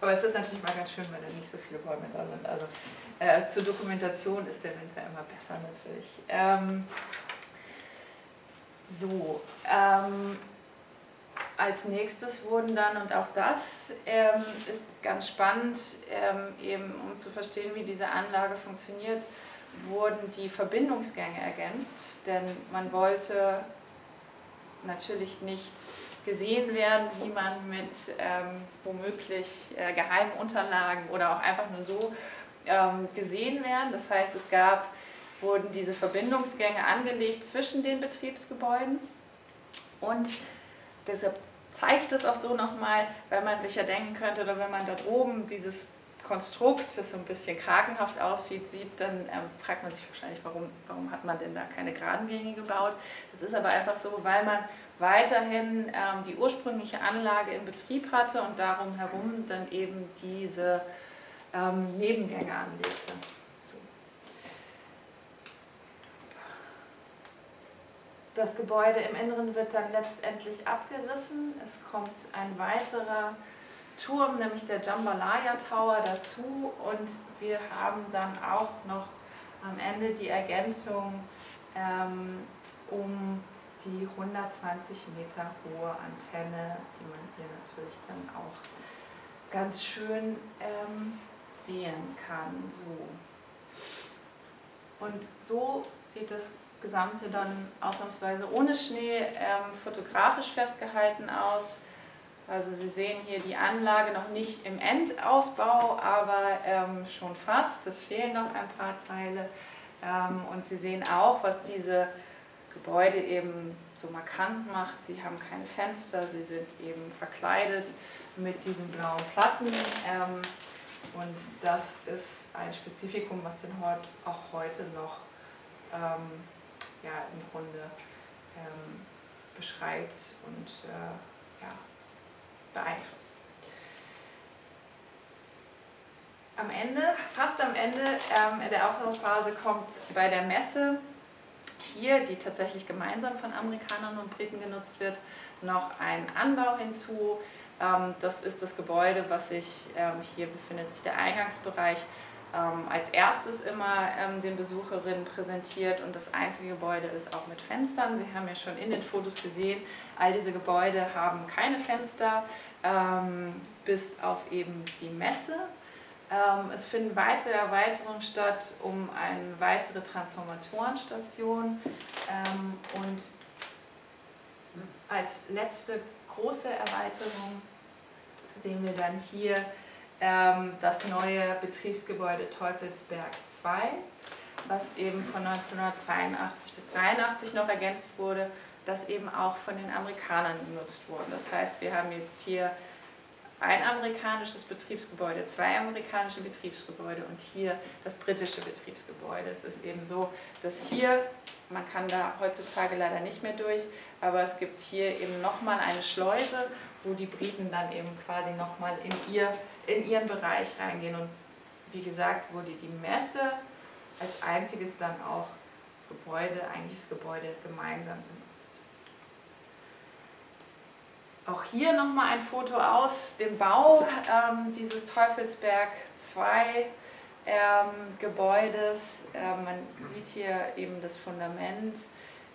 aber es ist natürlich mal ganz schön, weil da nicht so viele Bäume da sind. Also äh, zur Dokumentation ist der Winter immer besser natürlich. Ähm, so, ähm, als nächstes wurden dann, und auch das ähm, ist ganz spannend, ähm, eben um zu verstehen, wie diese Anlage funktioniert, wurden die Verbindungsgänge ergänzt, denn man wollte natürlich nicht gesehen werden, wie man mit ähm, womöglich äh, geheimen Unterlagen oder auch einfach nur so ähm, gesehen werden. Das heißt, es gab, wurden diese Verbindungsgänge angelegt zwischen den Betriebsgebäuden und deshalb zeigt es auch so nochmal, wenn man sich ja denken könnte oder wenn man dort oben dieses Konstrukt, das so ein bisschen kragenhaft aussieht, sieht, dann ähm, fragt man sich wahrscheinlich, warum, warum hat man denn da keine geraden Gänge gebaut. Das ist aber einfach so, weil man weiterhin ähm, die ursprüngliche Anlage in Betrieb hatte und darum herum dann eben diese ähm, Nebengänge anlegte. So. Das Gebäude im Inneren wird dann letztendlich abgerissen. Es kommt ein weiterer Turm, nämlich der Jambalaya Tower, dazu und wir haben dann auch noch am Ende die Ergänzung ähm, um die hundertzwanzig Meter hohe Antenne, die man hier natürlich dann auch ganz schön ähm, sehen kann. So. Und so sieht das Gesamte dann ausnahmsweise ohne Schnee ähm, fotografisch festgehalten aus. Also Sie sehen hier die Anlage noch nicht im Endausbau, aber ähm, schon fast. Es fehlen noch ein paar Teile. Ähm, und Sie sehen auch, was diese Gebäude eben so markant macht. Sie haben keine Fenster, sie sind eben verkleidet mit diesen blauen Platten. Ähm, und das ist ein Spezifikum, was den Hort auch heute noch ähm, ja, im Grunde ähm, beschreibt und äh, ja, beeinflusst. Am Ende, fast am Ende ähm, der Aufbauphase kommt bei der Messe hier, die tatsächlich gemeinsam von Amerikanern und Briten genutzt wird, noch ein Anbau hinzu. Ähm, das ist das Gebäude, was sich ähm, hier befindet, sich der Eingangsbereich ähm, als erstes immer ähm, den Besucherinnen präsentiert und das einzige Gebäude ist auch mit Fenstern. Sie haben ja schon in den Fotos gesehen, all diese Gebäude haben keine Fenster, ähm, bis auf eben die Messe. Ähm, es finden weitere Erweiterungen statt um eine weitere Transformatorenstation ähm, und als letzte große Erweiterung sehen wir dann hier ähm, das neue Betriebsgebäude Teufelsberg zwei, was eben von neunzehnhundertzweiundachtzig bis neunzehnhundertdreiundachtzig noch ergänzt wurde, das eben auch von den Amerikanern genutzt wurde. Das heißt, wir haben jetzt hier ein amerikanisches Betriebsgebäude, zwei amerikanische Betriebsgebäude und hier das britische Betriebsgebäude. Es ist eben so, dass hier, man kann da heutzutage leider nicht mehr durch, aber es gibt hier eben nochmal eine Schleuse, wo die Briten dann eben quasi nochmal in, ihr, in ihren Bereich reingehen. Und wie gesagt, wurde die Messe als einziges dann auch Gebäude, eigentlich das Gebäude gemeinsam benutzt. Auch hier nochmal ein Foto aus dem Bau ähm, dieses Teufelsberg zwei ähm, Gebäudes. Ähm, man sieht hier eben das Fundament.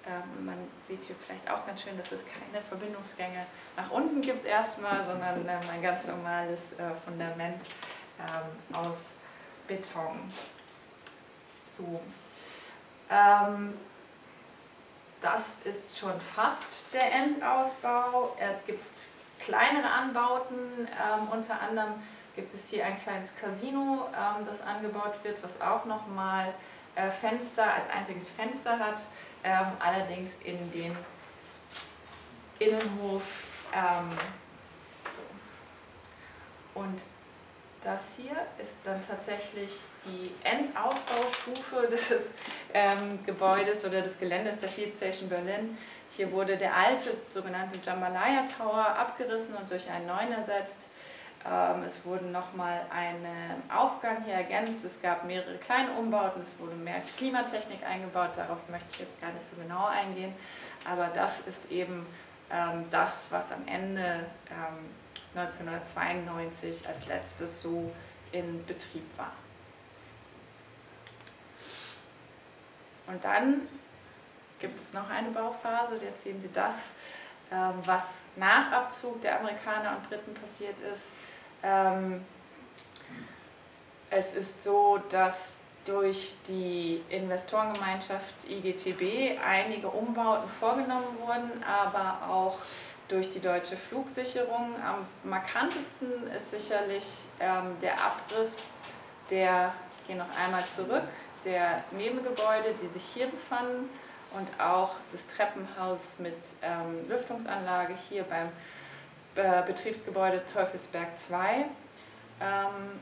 Ähm, man sieht hier vielleicht auch ganz schön, dass es keine Verbindungsgänge nach unten gibt erstmal, sondern ähm, ein ganz normales äh, Fundament ähm, aus Beton. So. Ähm, Das ist schon fast der Endausbau. Es gibt kleinere Anbauten, ähm, unter anderem gibt es hier ein kleines Casino, ähm, das angebaut wird, was auch nochmal äh, Fenster als einziges Fenster hat. ähm, allerdings in den Innenhof. Ähm, so. Und das hier ist dann tatsächlich die Endausbaustufe des ähm, Gebäudes oder des Geländes der Field Station Berlin. Hier wurde der alte sogenannte Jambalaya Tower abgerissen und durch einen neuen ersetzt. Ähm, es wurde nochmal ein Aufgang hier ergänzt. Es gab mehrere kleine Umbauten. Es wurde mehr Klimatechnik eingebaut. Darauf möchte ich jetzt gar nicht so genau eingehen. Aber das ist eben ähm, das, was am Ende ähm, neunzehnhundertzweiundneunzig als letztes so in Betrieb war. Und dann gibt es noch eine Bauphase, jetzt sehen Sie das, was nach Abzug der Amerikaner und Briten passiert ist. Es ist so, dass durch die Investorengemeinschaft I G T B einige Umbauten vorgenommen wurden, aber auch durch die deutsche Flugsicherung. Am markantesten ist sicherlich ähm, der Abriss der, ich gehe noch einmal zurück, der Nebengebäude, die sich hier befanden, und auch des Treppenhauses mit ähm, Lüftungsanlage hier beim äh, Betriebsgebäude Teufelsberg zwei. Ähm,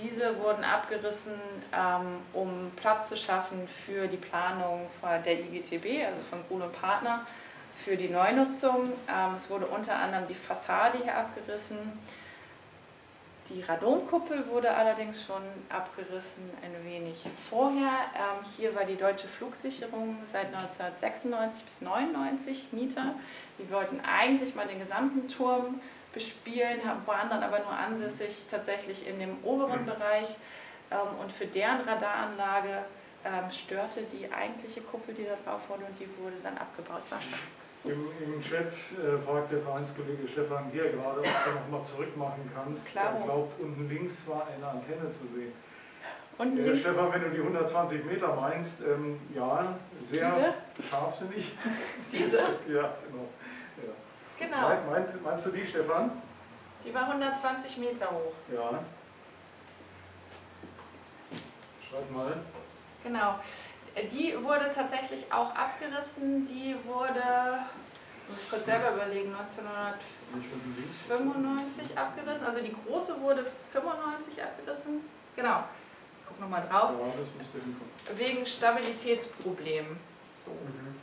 diese wurden abgerissen, ähm, um Platz zu schaffen für die Planung der I G T B, also von Gruhl und Partner, für die Neunutzung. Es wurde unter anderem die Fassade hier abgerissen. Die Radomkuppel wurde allerdings schon abgerissen, ein wenig vorher. Hier war die deutsche Flugsicherung seit neunzehnhundertsechsundneunzig bis neunzehnhundertneunundneunzig Mieter. Die wollten eigentlich mal den gesamten Turm bespielen, waren dann aber nur ansässig tatsächlich in dem oberen Bereich. Und für deren Radaranlage störte die eigentliche Kuppel, die da drauf wurde, und die wurde dann abgebaut. Sascha. Im, im Chat äh, fragt der Vereinskollege Stefan hier gerade, ob du nochmal zurück machen kannst. Klar. Ich glaube, unten links war eine Antenne zu sehen. Unten äh, links? Stefan, wenn du die hundertzwanzig Meter meinst, ähm, ja, sehr Diese? scharfsinnig. Diese? Ja, genau. Ja. Genau. Nein, meinst, meinst du die, Stefan? Die war hundertzwanzig Meter hoch. Ja. Schreib mal. Genau. Die wurde tatsächlich auch abgerissen, die wurde, ich muss kurz selber überlegen, neunzehnhundertfünfundneunzig abgerissen, also die große wurde fünfundneunzig abgerissen, genau, ich guck nochmal drauf, ja, das müsste hinkommen. Wegen Stabilitätsproblemen. So. Mhm.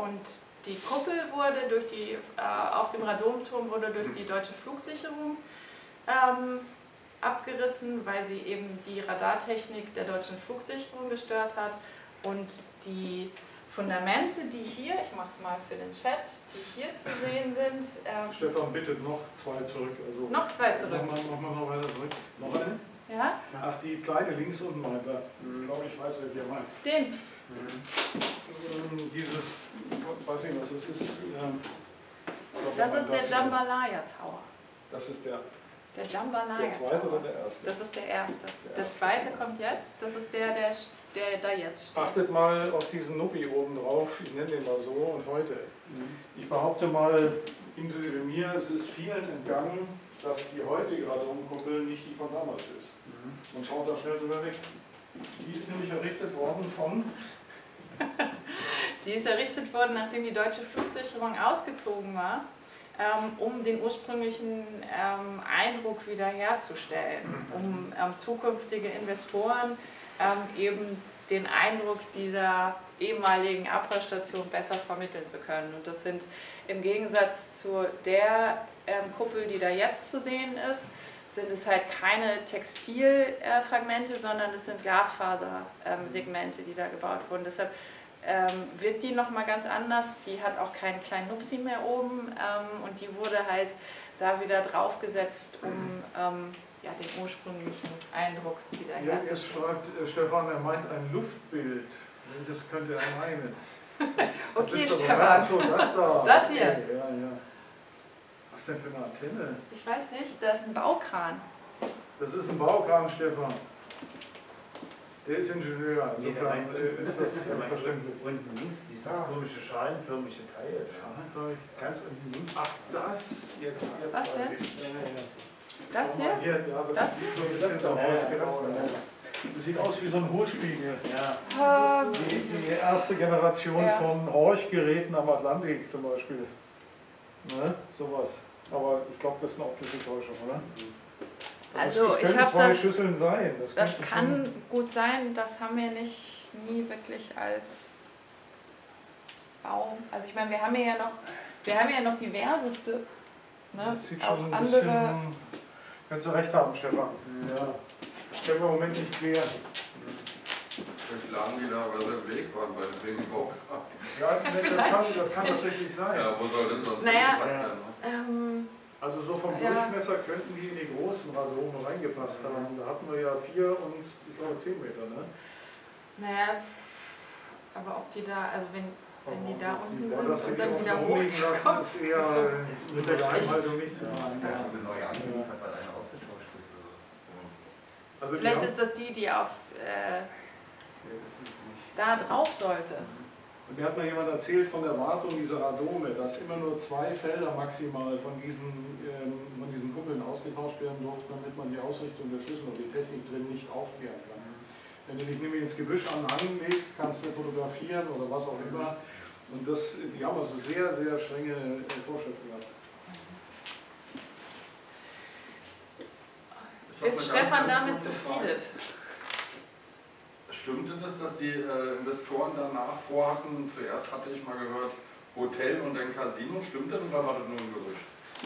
Und die Kuppel wurde durch die, äh, auf dem Radomturm wurde durch die deutsche Flugsicherung ähm, abgerissen, weil sie eben die Radartechnik der deutschen Flugsicherung gestört hat, und die Fundamente, die hier, ich mache es mal für den Chat, die hier zu sehen sind. Ähm Stefan, bitte noch zwei zurück. Also noch zwei zurück. Machen wir noch, noch, noch weiter zurück. Noch eine? Ja? Ach, die kleine links unten weiter. Ich glaube, ich weiß, wer wir meinen. Den? Mhm. Dieses, ich weiß nicht, was das ist. Ähm, glaub, das ist der das Jambalaya Tower. Das ist der... Der Jambalaya. Der zweite oder der erste? Das ist der erste. Der, der zweite erste. kommt jetzt, das ist der, der, der da jetzt steht. Achtet mal auf diesen Nuppi oben drauf, ich nenne den mal so, und heute. Mhm. Ich behaupte mal, inklusive mir, es ist vielen entgangen, dass die heute gerade Rumkuppel nicht die von damals ist. Mhm. Und schaut da schnell drüber weg. Die ist nämlich errichtet worden von... Die ist errichtet worden, nachdem die deutsche Flugsicherung ausgezogen war, um den ursprünglichen ähm, Eindruck wiederherzustellen, um ähm, zukünftige Investoren ähm, eben den Eindruck dieser ehemaligen Abhörstation besser vermitteln zu können. Und das sind im Gegensatz zu der ähm, Kuppel, die da jetzt zu sehen ist, sind es halt keine Textilfragmente, äh, sondern es sind Glasfasersegmente, ähm, die da gebaut wurden. Deshalb Ähm, wird die nochmal ganz anders, die hat auch keinen kleinen Nupsi mehr oben, ähm, und die wurde halt da wieder draufgesetzt, um ähm, ja, den ursprünglichen Eindruck wieder herzustellen. Ja, jetzt schreibt äh, Stefan, er meint ein Luftbild, das könnte er meinen. Okay, Stefan, so, das, da. Das hier. Okay, ja, ja. Was denn für eine Antenne? Ich weiß nicht, das ist ein Baukran. Das ist ein Baukran, Stefan. Der ist Ingenieur, insofern nee, ist das verständlich. Unten links dieses ah. komische schalenförmige Teil. Schalenförmig, ganz unten links. Ach, das jetzt. jetzt Was denn? Ja, ja. Das hier? hier? Ja, das, das ist hier? so ein bisschen daraus gelassen. Das sieht aus wie so ein Hohlspiegel. Ja. Die, die erste Generation ja. von Horchgeräten am Atlantik zum Beispiel. Ne? Sowas. Aber ich glaube, das ist eine optische Täuschung, oder? Also, also das, das ich habe zwei das, Schüsseln sein. Das, das kann schon gut sein. Das haben wir nicht nie wirklich als Baum. Also ich meine, wir haben ja noch, wir haben ja noch diverseste. Ne? Das sieht auch schon ein andere. Bisschen, kannst du recht haben, Stefan. Ja. Ich habe im Moment nicht mehr. Vielleicht lagen die da, weil sie im Weg waren, weil der Weg war auch ab. Ja, das kann, das kann tatsächlich sein. Ja, wo soll denn sonst naja, ähm, also so vom ja. Durchmesser könnten die in die großen Radome reingepasst haben. Da hatten wir ja vier und ich glaube zehn Meter, ne? Naja, aber ob die da, also wenn, wenn die da unten sind und dann wieder hochkommen, ist eher mit der Geheimhaltung nicht zu machen. Also vielleicht ist das die, die auf äh, nee, da drauf sollte. Und mir hat mal jemand erzählt von der Wartung dieser Radome, dass immer nur zwei Felder maximal von diesen, ähm, von diesen Kuppeln ausgetauscht werden durften, damit man die Ausrichtung der Schüssel und die Technik drin nicht aufklären kann. Wenn du dich nämlich ins Gebüsch anlegst, kannst du fotografieren oder was auch immer. Und das, die haben also sehr, sehr strenge Vorschriften gehabt. Ist Stefan damit befriedet? Stimmte das, dass die äh, Investoren danach vorhatten, zuerst hatte ich mal gehört, Hotel und ein Casino, stimmt das oder war das nur ein Gerücht?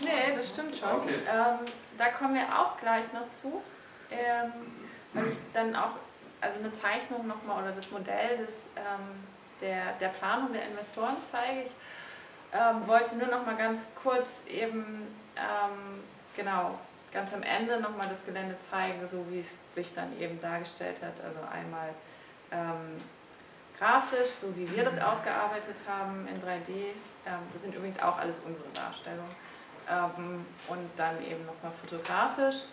Nee, das stimmt schon. Okay. Ähm, da kommen wir auch gleich noch zu. Ähm, weil ich dann auch also eine Zeichnung nochmal oder das Modell des, ähm, der, der Planung der Investoren zeige ich. Ähm, wollte nur nochmal ganz kurz eben, ähm, genau, ganz am Ende nochmal das Gelände zeigen, so wie es sich dann eben dargestellt hat. Also einmal ähm, grafisch, so wie wir das aufgearbeitet haben in drei D. Ähm, das sind übrigens auch alles unsere Darstellungen. Ähm, und dann eben nochmal fotografisch.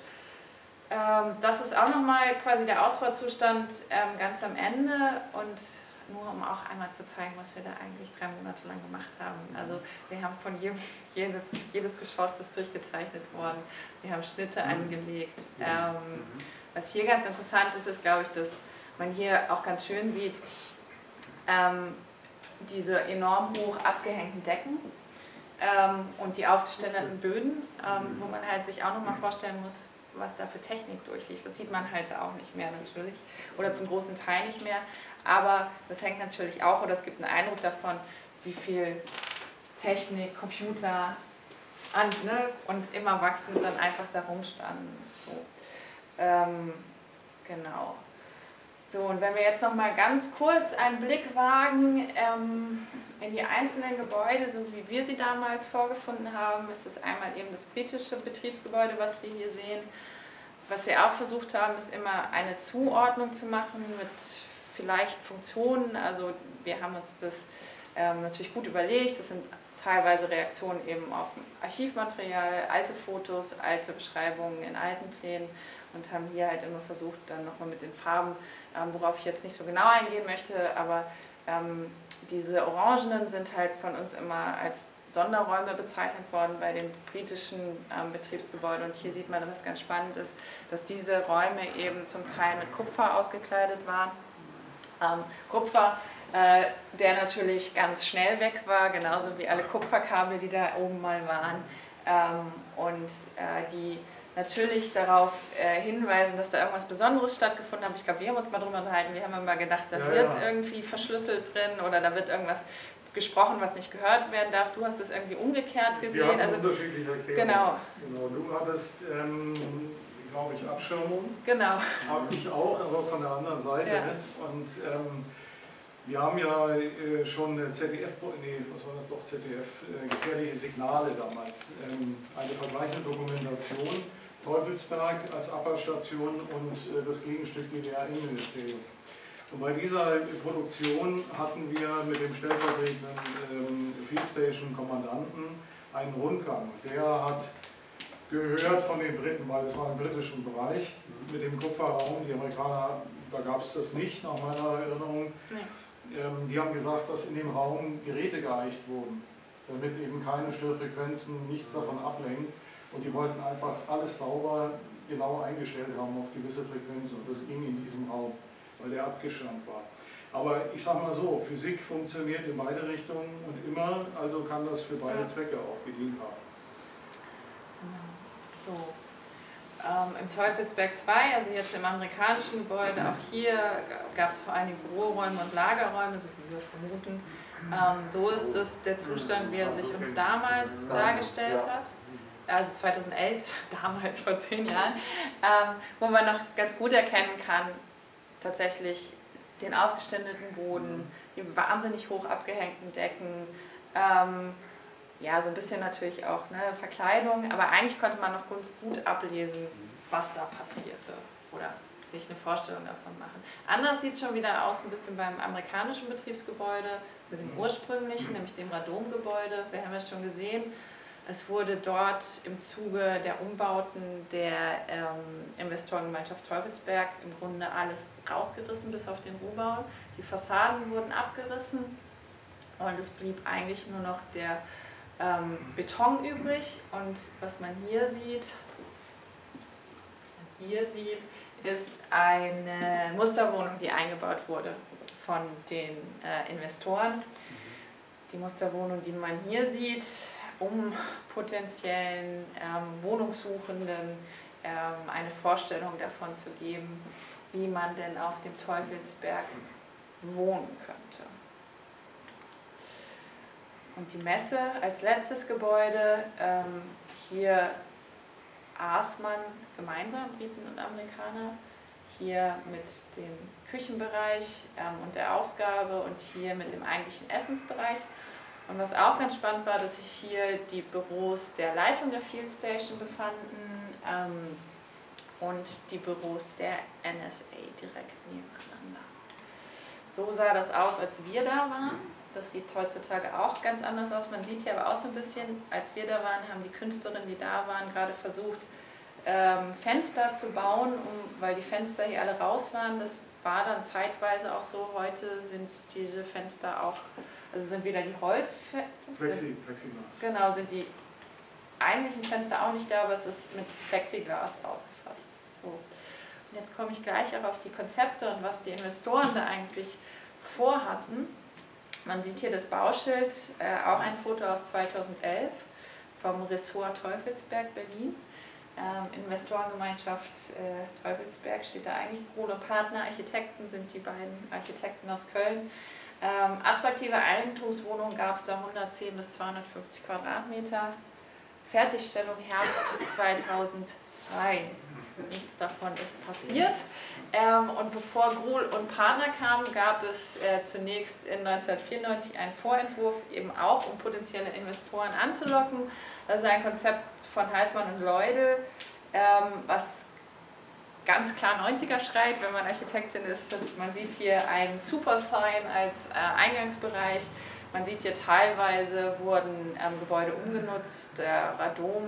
Ähm, das ist auch nochmal quasi der Ausbauzustand ähm, ganz am Ende. Und nur um auch einmal zu zeigen, was wir da eigentlich drei Monate lang gemacht haben. Also wir haben von jedem, jedes, jedes Geschoss ist durchgezeichnet worden, wir haben Schnitte angelegt. Ähm, was hier ganz interessant ist, ist glaube ich, dass man hier auch ganz schön sieht, ähm, diese enorm hoch abgehängten Decken ähm, und die aufgeständerten Böden, ähm, wo man halt sich auch nochmal vorstellen muss, was da für Technik durchlief. Das sieht man halt auch nicht mehr natürlich oder zum großen Teil nicht mehr, aber das hängt natürlich auch oder es gibt einen Eindruck davon, wie viel Technik, Computer an, ne, und immer wachsend dann einfach da rumstanden. So. Ähm, genau. So, und wenn wir jetzt nochmal ganz kurz einen Blick wagen ähm, in die einzelnen Gebäude, so wie wir sie damals vorgefunden haben, ist es einmal eben das britische Betriebsgebäude, was wir hier sehen. Was wir auch versucht haben, ist immer eine Zuordnung zu machen mit vielleicht Funktionen. Also wir haben uns das ähm, natürlich gut überlegt. Das sind teilweise Reaktionen eben auf Archivmaterial, alte Fotos, alte Beschreibungen in alten Plänen und haben hier halt immer versucht, dann nochmal mit den Farben, ähm, worauf ich jetzt nicht so genau eingehen möchte, aber ähm, diese Orangenen sind halt von uns immer als Sonderräume bezeichnet worden bei den britischen ähm, Betriebsgebäuden. Und hier sieht man, was ganz spannend ist, dass diese Räume eben zum Teil mit Kupfer ausgekleidet waren. Ähm, Kupfer, äh, der natürlich ganz schnell weg war, genauso wie alle Kupferkabel, die da oben mal waren. Ähm, und äh, die natürlich darauf äh, hinweisen, dass da irgendwas Besonderes stattgefunden hat. Ich glaube, wir haben uns mal drüber unterhalten, wir haben immer gedacht, da ja, wird ja. irgendwie verschlüsselt drin oder da wird irgendwas gesprochen, was nicht gehört werden darf. Du hast es irgendwie umgekehrt gesehen. Wir hatten also unterschiedliche Erklärungen. Genau. Genau. Du hattest, ähm, glaube ich, Abschirmung. Genau. Habe ich auch, aber von der anderen Seite. Ja. Ne? Und ähm, wir haben ja äh, schon Z D F, nee, was war das doch, Z D F, äh, gefährliche Signale damals. Ähm, eine vergleichende Dokumentation. Teufelsberg als Abhörstation und äh, das Gegenstück D D R-Innenministerium. Und bei dieser Produktion hatten wir mit dem stellvertretenden ähm, Field Station Kommandanten einen Rundgang. Der hat gehört von den Briten, weil es war im britischen Bereich mit dem Kupferraum. Die Amerikaner, da gab es das nicht, nach meiner Erinnerung. Nee. Ähm, die haben gesagt, dass in dem Raum Geräte geeicht wurden, damit eben keine Störfrequenzen nichts davon ablenken. und die wollten einfach alles sauber, genau eingestellt haben auf gewisse Frequenzen und das ging in diesem Raum, weil der abgeschirmt war. Aber ich sage mal so, Physik funktioniert in beide Richtungen und immer, also kann das für beide Zwecke auch gedient haben. So. Ähm, Im Teufelsberg zwei, also jetzt im amerikanischen Gebäude, auch hier gab es vor allem Büroräume und Lagerräume, so wie wir vermuten. Ähm, so ist das der Zustand, wie er sich uns damals dargestellt hat. Also zweitausendelf, damals vor zehn Jahren, ähm, wo man noch ganz gut erkennen kann, tatsächlich den aufgeständeten Boden, die wahnsinnig hoch abgehängten Decken, ähm, ja, so ein bisschen natürlich auch ne, Verkleidung, aber eigentlich konnte man noch ganz gut ablesen, was da passierte oder sich eine Vorstellung davon machen. Anders sieht es schon wieder aus ein bisschen beim amerikanischen Betriebsgebäude, also dem ursprünglichen, nämlich dem Radomgebäude, wir haben ja schon gesehen. Es wurde dort im Zuge der Umbauten der ähm, Investorengemeinschaft Teufelsberg im Grunde alles rausgerissen, bis auf den Rohbau. Die Fassaden wurden abgerissen und es blieb eigentlich nur noch der ähm, Beton übrig. Und was man hier sieht, was man hier sieht, ist eine Musterwohnung, die eingebaut wurde von den äh, Investoren. Die Musterwohnung, die man hier sieht, um potenziellen ähm, Wohnungssuchenden ähm, eine Vorstellung davon zu geben, wie man denn auf dem Teufelsberg wohnen könnte. Und die Messe als letztes Gebäude, ähm, hier aß man gemeinsam, Briten und Amerikaner, hier mit dem Küchenbereich ähm, und der Ausgabe und hier mit dem eigentlichen Essensbereich. Und was auch ganz spannend war, dass sich hier die Büros der Leitung der Field Station befanden ähm, und die Büros der N S A direkt nebeneinander. So sah das aus, als wir da waren. Das sieht heutzutage auch ganz anders aus. Man sieht hier aber auch so ein bisschen, als wir da waren, haben die Künstlerinnen, die da waren, gerade versucht, ähm, Fenster zu bauen, um, weil die Fenster hier alle raus waren. Das war dann zeitweise auch so. Heute sind diese Fenster auch... Also sind wieder die Holz... Plexi, Plexiglas. Genau, sind die eigentlichen Fenster auch nicht da, aber es ist mit Plexiglas ausgefasst. So. Und jetzt komme ich gleich auch auf die Konzepte und was die Investoren da eigentlich vorhatten. Man sieht hier das Bauschild, äh, auch ein Foto aus zweitausendelf vom Ressort Teufelsberg Berlin. Ähm, Investorengemeinschaft äh, Teufelsberg steht da eigentlich. Gruhl und Partner, Architekten sind die beiden Architekten aus Köln. Ähm, attraktive Eigentumswohnungen gab es da hundertzehn bis zweihundertfünfzig Quadratmeter. Fertigstellung Herbst zweitausendzwei. Nichts davon ist passiert. Ähm, und bevor Gruhl und Partner kamen, gab es äh, zunächst in neunzehnhundertvierundneunzig einen Vorentwurf, eben auch um potenzielle Investoren anzulocken. Das ist ein Konzept von Halfmann und Leudel, ähm, was ganz klar neunziger schreit, wenn man Architektin ist, dass man sieht hier einen Supersign als äh, Eingangsbereich, man sieht hier teilweise wurden ähm, Gebäude umgenutzt, der Radom,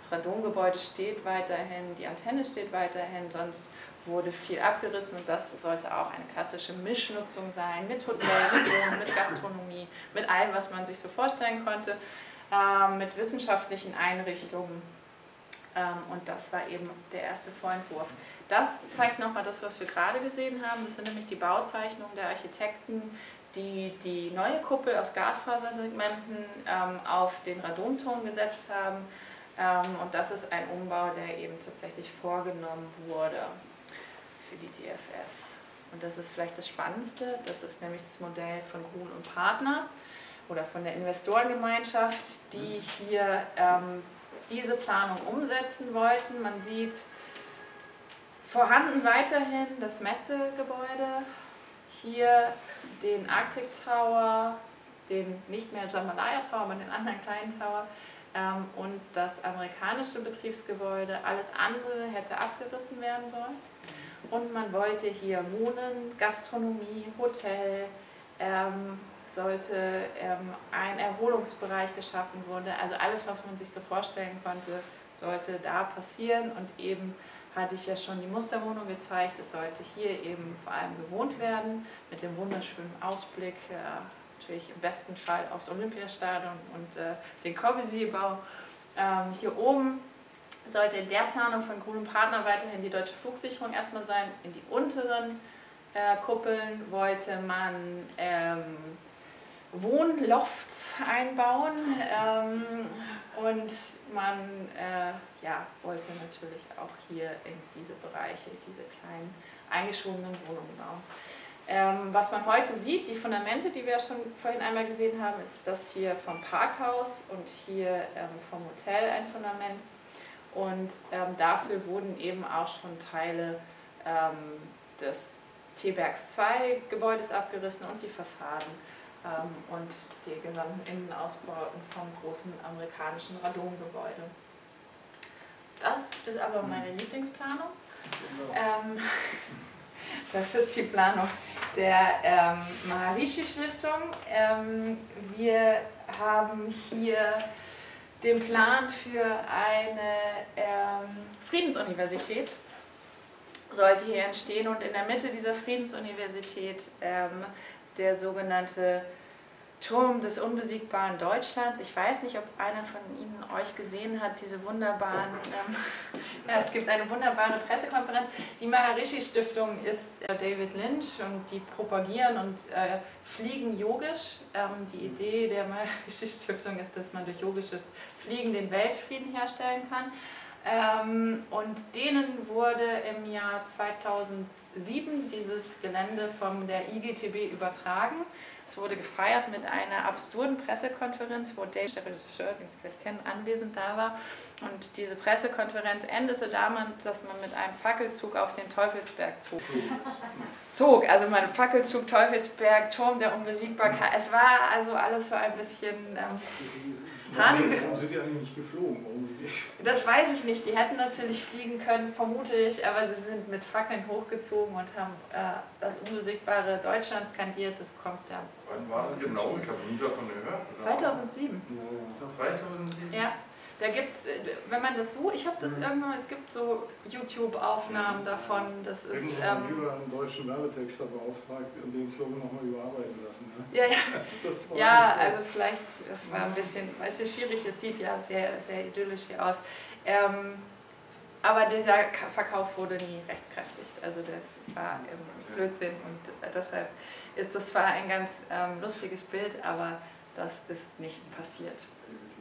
das Radomgebäude steht weiterhin, die Antenne steht weiterhin, sonst wurde viel abgerissen und das sollte auch eine klassische Mischnutzung sein, mit Hotel, mit Wohnen, mit Gastronomie, mit allem, was man sich so vorstellen konnte, äh, mit wissenschaftlichen Einrichtungen. Und das war eben der erste Vorentwurf. Das zeigt nochmal das, was wir gerade gesehen haben. Das sind nämlich die Bauzeichnungen der Architekten, die die neue Kuppel aus Glasfasersegmenten ähm, auf den Radomton gesetzt haben. Ähm, und das ist ein Umbau, der eben tatsächlich vorgenommen wurde für die D F S. Und das ist vielleicht das Spannendste. Das ist nämlich das Modell von Gruhl und Partner oder von der Investorengemeinschaft, die hier... Ähm, diese Planung umsetzen wollten. Man sieht vorhanden weiterhin das Messegebäude, hier den Arctic Tower, den nicht mehr Jambalaya Tower, aber den anderen kleinen Tower ähm, und das amerikanische Betriebsgebäude. Alles andere hätte abgerissen werden sollen. Und man wollte hier Wohnen, Gastronomie, Hotel, ähm, sollte ähm, ein Erholungsbereich geschaffen wurde. Also alles, was man sich so vorstellen konnte, sollte da passieren. Und eben hatte ich ja schon die Musterwohnung gezeigt. Es sollte hier eben vor allem gewohnt werden, mit dem wunderschönen Ausblick, äh, natürlich im besten Fall aufs Olympiastadion und äh, den Corbusier-Bau. Ähm, hier oben sollte in der Planung von Gruhl und Partner weiterhin die deutsche Flugsicherung erstmal sein. In die unteren äh, Kuppeln wollte man ähm, Wohnlofts einbauen ähm, und man äh, ja, wollte natürlich auch hier in diese Bereiche, diese kleinen eingeschobenen Wohnungen bauen. Ähm, was man heute sieht, die Fundamente, die wir ja schon vorhin einmal gesehen haben, ist das hier vom Parkhaus und hier ähm, vom Hotel ein Fundament. Und ähm, dafür wurden eben auch schon Teile ähm, des T-Bergs zwei Gebäudes abgerissen und die Fassaden ähm, und die gesamten Innenausbauten vom großen amerikanischen Radomgebäude. Das ist aber meine Lieblingsplanung. Ähm, Das ist die Planung der ähm, Maharishi-Stiftung. Ähm, wir haben hier den Plan für eine ähm, Friedensuniversität. Sollte hier entstehen und in der Mitte dieser Friedensuniversität ähm, der sogenannte Turm des unbesiegbaren Deutschlands. Ich weiß nicht, ob einer von Ihnen euch gesehen hat, diese wunderbaren, ähm, ja, es gibt eine wunderbare Pressekonferenz. Die Maharishi-Stiftung ist äh, David Lynch und die propagieren und äh, fliegen yogisch. Ähm, die Idee der Maharishi-Stiftung ist, dass man durch yogisches Fliegen den Weltfrieden herstellen kann. Ähm, und denen wurde im Jahr zweitausendsieben dieses Gelände von der I G T B übertragen. Es wurde gefeiert mit einer absurden Pressekonferenz, wo David, der Regisseur, den Sie vielleicht kennen, anwesend da war. Und diese Pressekonferenz endete damit, dass man mit einem Fackelzug auf den Teufelsberg zog. zog. Also man Fackelzug, Teufelsberg, Turm der Unbesiegbarkeit. Es war also alles so ein bisschen... Ähm, Warum sind die eigentlich nicht geflogen? Warum die nicht? Das weiß ich nicht. Die hätten natürlich fliegen können, vermute ich, aber sie sind mit Fackeln hochgezogen und haben äh, das unbesiegbare Deutschland skandiert. Das kommt da. Wann war das genau? Ich habe nie davon gehört. zweitausendsieben. zweitausendsieben? Ja. Da gibt es, wenn man das so, ich habe das mhm. irgendwann, es gibt so YouTube-Aufnahmen mhm. davon. Das ist. Ich habe ähm, über einen deutschen Werbetexter beauftragt und den Slogan nochmal überarbeiten lassen. Ne? Ja, ja. Das ja also vielleicht, es war ein bisschen, es ist schwierig, es sieht ja sehr, sehr idyllisch hier aus. Ähm, aber dieser Verkauf wurde nie rechtskräftig. Also das war ähm, Blödsinn und deshalb ist das zwar ein ganz ähm, lustiges Bild, aber das ist nicht passiert.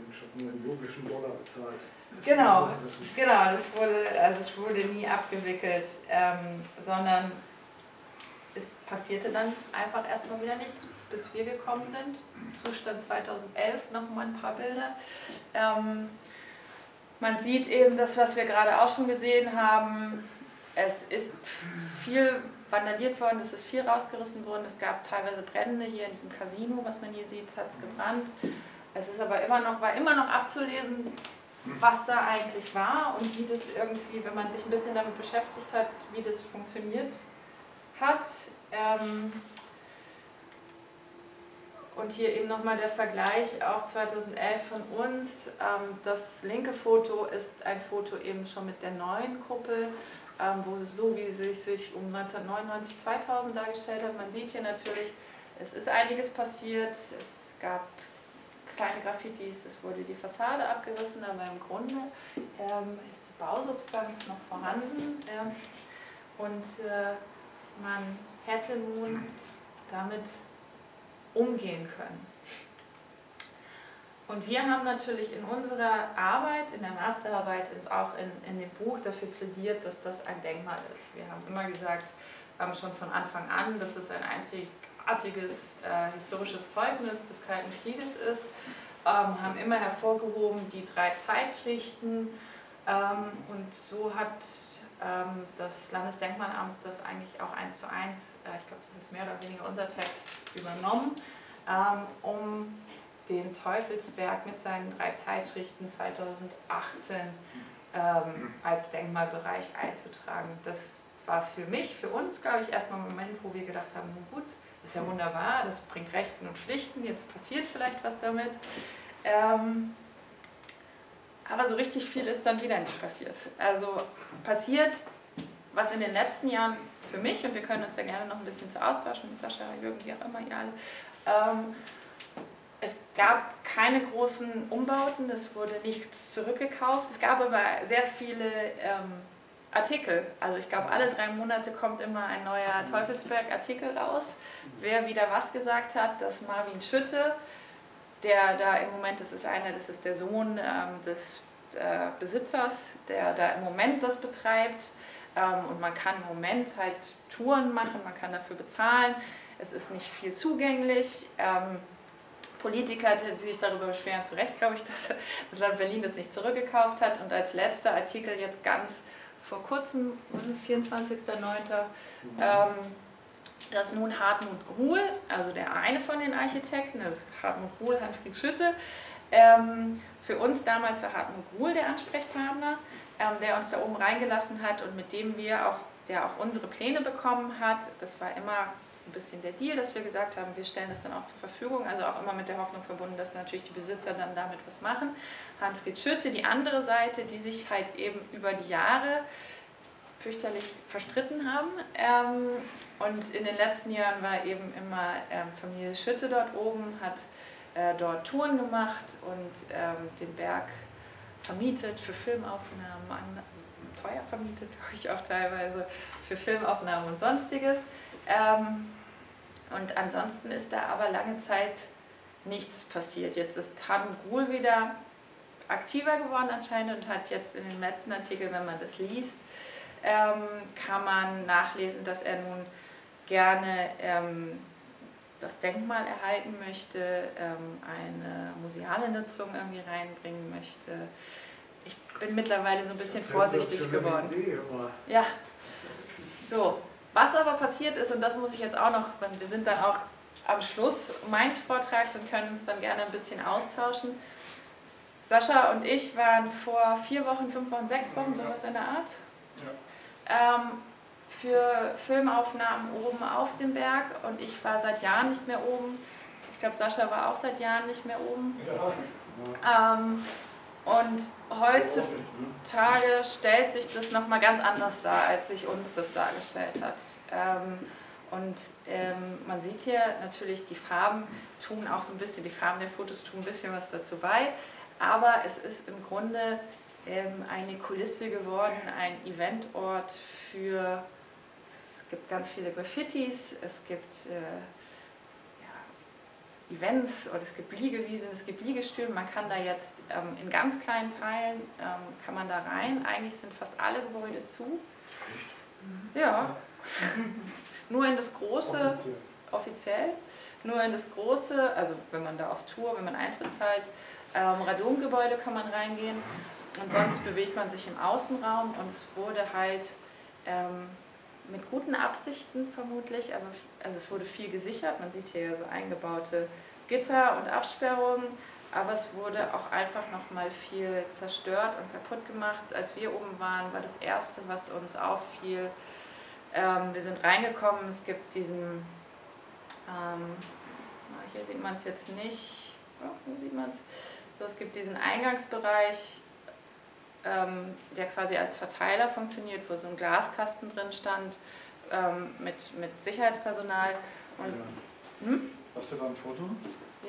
Ich habe einen logischen Dollar bezahlt. Das genau, genau, das wurde, also es wurde nie abgewickelt, ähm, sondern es passierte dann einfach erstmal wieder nichts, bis wir gekommen sind. Zustand zweitausendelf, nochmal ein paar Bilder. Ähm, man sieht eben das, was wir gerade auch schon gesehen haben. Es ist viel vandaliert worden, es ist viel rausgerissen worden. Es gab teilweise Brände hier in diesem Casino, was man hier sieht, hat es gebrannt. Es ist aber immer noch, war immer noch abzulesen, was da eigentlich war und wie das irgendwie, wenn man sich ein bisschen damit beschäftigt hat, wie das funktioniert hat. Und hier eben nochmal der Vergleich auch zweitausendelf von uns. Das linke Foto ist ein Foto eben schon mit der neuen Kuppel, wo so wie sie sich um neunzehnhundertneunundneunzig zweitausend dargestellt hat. Man sieht hier natürlich, es ist einiges passiert, es gab kleine Graffitis, es wurde die Fassade abgerissen, aber im Grunde ähm, ist die Bausubstanz noch vorhanden ähm, und äh, man hätte nun damit umgehen können. Und wir haben natürlich in unserer Arbeit, in der Masterarbeit und auch in, in dem Buch dafür plädiert, dass das ein Denkmal ist. Wir haben immer gesagt, haben schon von Anfang an, dass es ein einzig artiges äh, historisches Zeugnis des Kalten Krieges ist, ähm, haben immer hervorgehoben die drei Zeitschichten ähm, und so hat ähm, das Landesdenkmalamt das eigentlich auch eins zu eins, äh, ich glaube das ist mehr oder weniger unser Text, übernommen, ähm, um den Teufelsberg mit seinen drei Zeitschichten zweitausendachtzehn ähm, als Denkmalbereich einzutragen. Das war für mich, für uns, glaube ich, erstmal ein Moment, wo wir gedacht haben, nun gut, ist ja wunderbar, das bringt Rechten und Pflichten, jetzt passiert vielleicht was damit. Ähm, aber so richtig viel ist dann wieder nicht passiert. Also passiert, was in den letzten Jahren für mich, und wir können uns ja gerne noch ein bisschen zu austauschen mit Sascha, Jürgen, wie auch immer ihr alle, ähm, Es gab keine großen Umbauten, es wurde nichts zurückgekauft. Es gab aber sehr viele ähm, Artikel. Also ich glaube, alle drei Monate kommt immer ein neuer Teufelsberg-Artikel raus. Wer wieder was gesagt hat, dass Marvin Schütte, der da im Moment, das ist einer, das ist der Sohn ähm, des äh, Besitzers, der da im Moment das betreibt. Ähm, und man kann im Moment halt Touren machen, man kann dafür bezahlen. Es ist nicht viel zugänglich. Ähm, Politiker, die sich darüber beschweren, zu Recht, glaube ich, dass das Land Berlin das nicht zurückgekauft hat. Und als letzter Artikel jetzt ganz vor kurzem, vierundzwanzigster neunter, ähm, dass nun Hartmut Gruhl, also der eine von den Architekten, das ist Hartmut Gruhl, Hanfried Schütte, ähm, für uns damals war Hartmut Gruhl der Ansprechpartner, ähm, der uns da oben reingelassen hat und mit dem wir auch, der auch unsere Pläne bekommen hat. Das war immer ein bisschen der Deal, dass wir gesagt haben, wir stellen das dann auch zur Verfügung, also auch immer mit der Hoffnung verbunden, dass natürlich die Besitzer dann damit was machen. Hanfried Schütte, die andere Seite, die sich halt eben über die Jahre fürchterlich verstritten haben, ähm, und in den letzten Jahren war eben immer ähm, Familie Schütte dort oben, hat äh, dort Touren gemacht und ähm, den Berg vermietet für Filmaufnahmen, an, teuer vermietet, glaube ich auch teilweise, für Filmaufnahmen und Sonstiges. Ähm, Und ansonsten ist da aber lange Zeit nichts passiert. Jetzt ist Hartmut Gruhl wieder aktiver geworden anscheinend und hat jetzt in dem letzten Artikel, wenn man das liest, ähm, kann man nachlesen, dass er nun gerne ähm, das Denkmal erhalten möchte, ähm, eine museale Nutzung irgendwie reinbringen möchte. Ich bin mittlerweile so ein bisschen vorsichtig geworden. Ja, so. Was aber passiert ist, und das muss ich jetzt auch noch, wir sind dann auch am Schluss meines Vortrags und können uns dann gerne ein bisschen austauschen. Sascha und ich waren vor vier Wochen, fünf Wochen, sechs Wochen, sowas in der Art, ja. ähm, für Filmaufnahmen oben auf dem Berg, und ich war seit Jahren nicht mehr oben. Ich glaube, Sascha war auch seit Jahren nicht mehr oben. Ja. Ähm, Und heutzutage stellt sich das nochmal ganz anders dar, als sich uns das dargestellt hat. Ähm, und ähm, man sieht hier natürlich, die Farben tun auch so ein bisschen, die Farben der Fotos tun ein bisschen was dazu bei, aber es ist im Grunde ähm, eine Kulisse geworden, ein Eventort für, es gibt ganz viele Graffitis, es gibt... Äh, Events oder es gibt Liegewiesen, es gibt Liegestühle, man kann da jetzt ähm, in ganz kleinen Teilen, ähm, kann man da rein, eigentlich sind fast alle Gebäude zu. Echt? Ja, nur in das große, offiziell. offiziell, nur in das große, also wenn man da auf Tour, wenn man Eintritt zahlt, ähm, Radomgebäude kann man reingehen, und sonst bewegt man sich im Außenraum, und es wurde halt ähm, mit guten Absichten vermutlich, aber also es wurde viel gesichert. Man sieht hier ja so eingebaute Gitter und Absperrungen, aber es wurde auch einfach nochmal viel zerstört und kaputt gemacht. Als wir oben waren, war das Erste, was uns auffiel. Ähm, wir sind reingekommen, es gibt diesen, ähm, hier sieht man es jetzt nicht, oh, hier sieht man es, so, es gibt diesen Eingangsbereich, Ähm, der quasi als Verteiler funktioniert, wo so ein Glaskasten drin stand, ähm, mit, mit Sicherheitspersonal. Und, ja. Hm? Hast du da ein Foto?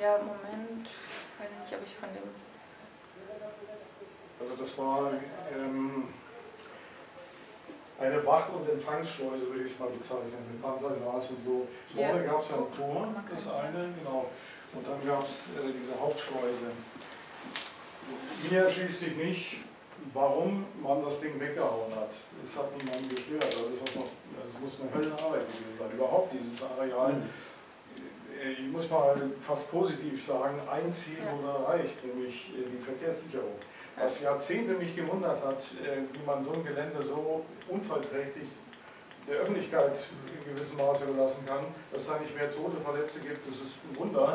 Ja, Moment, ich weiß nicht, ob ich von dem... Also das war ähm, eine Wach- und Empfangsschleuse, würde ich es mal bezeichnen, mit Panzerglas und so. Vorne gab es ja ein Tor, das eine, genau. Und dann gab es äh, diese Hauptschleuse. Mir erschließt sich nicht, warum man das Ding weggehauen hat. Es hat niemanden gestört. Also das, noch, das muss eine Höllenarbeit gewesen sein. Überhaupt dieses Areal, ich muss mal fast positiv sagen, ein Ziel wurde erreicht, nämlich die Verkehrssicherung. Was Jahrzehnte mich gewundert hat, wie man so ein Gelände so unfallträchtig der Öffentlichkeit in gewissem Maße überlassen kann, dass da nicht mehr Tote, Verletzte gibt, das ist ein Wunder.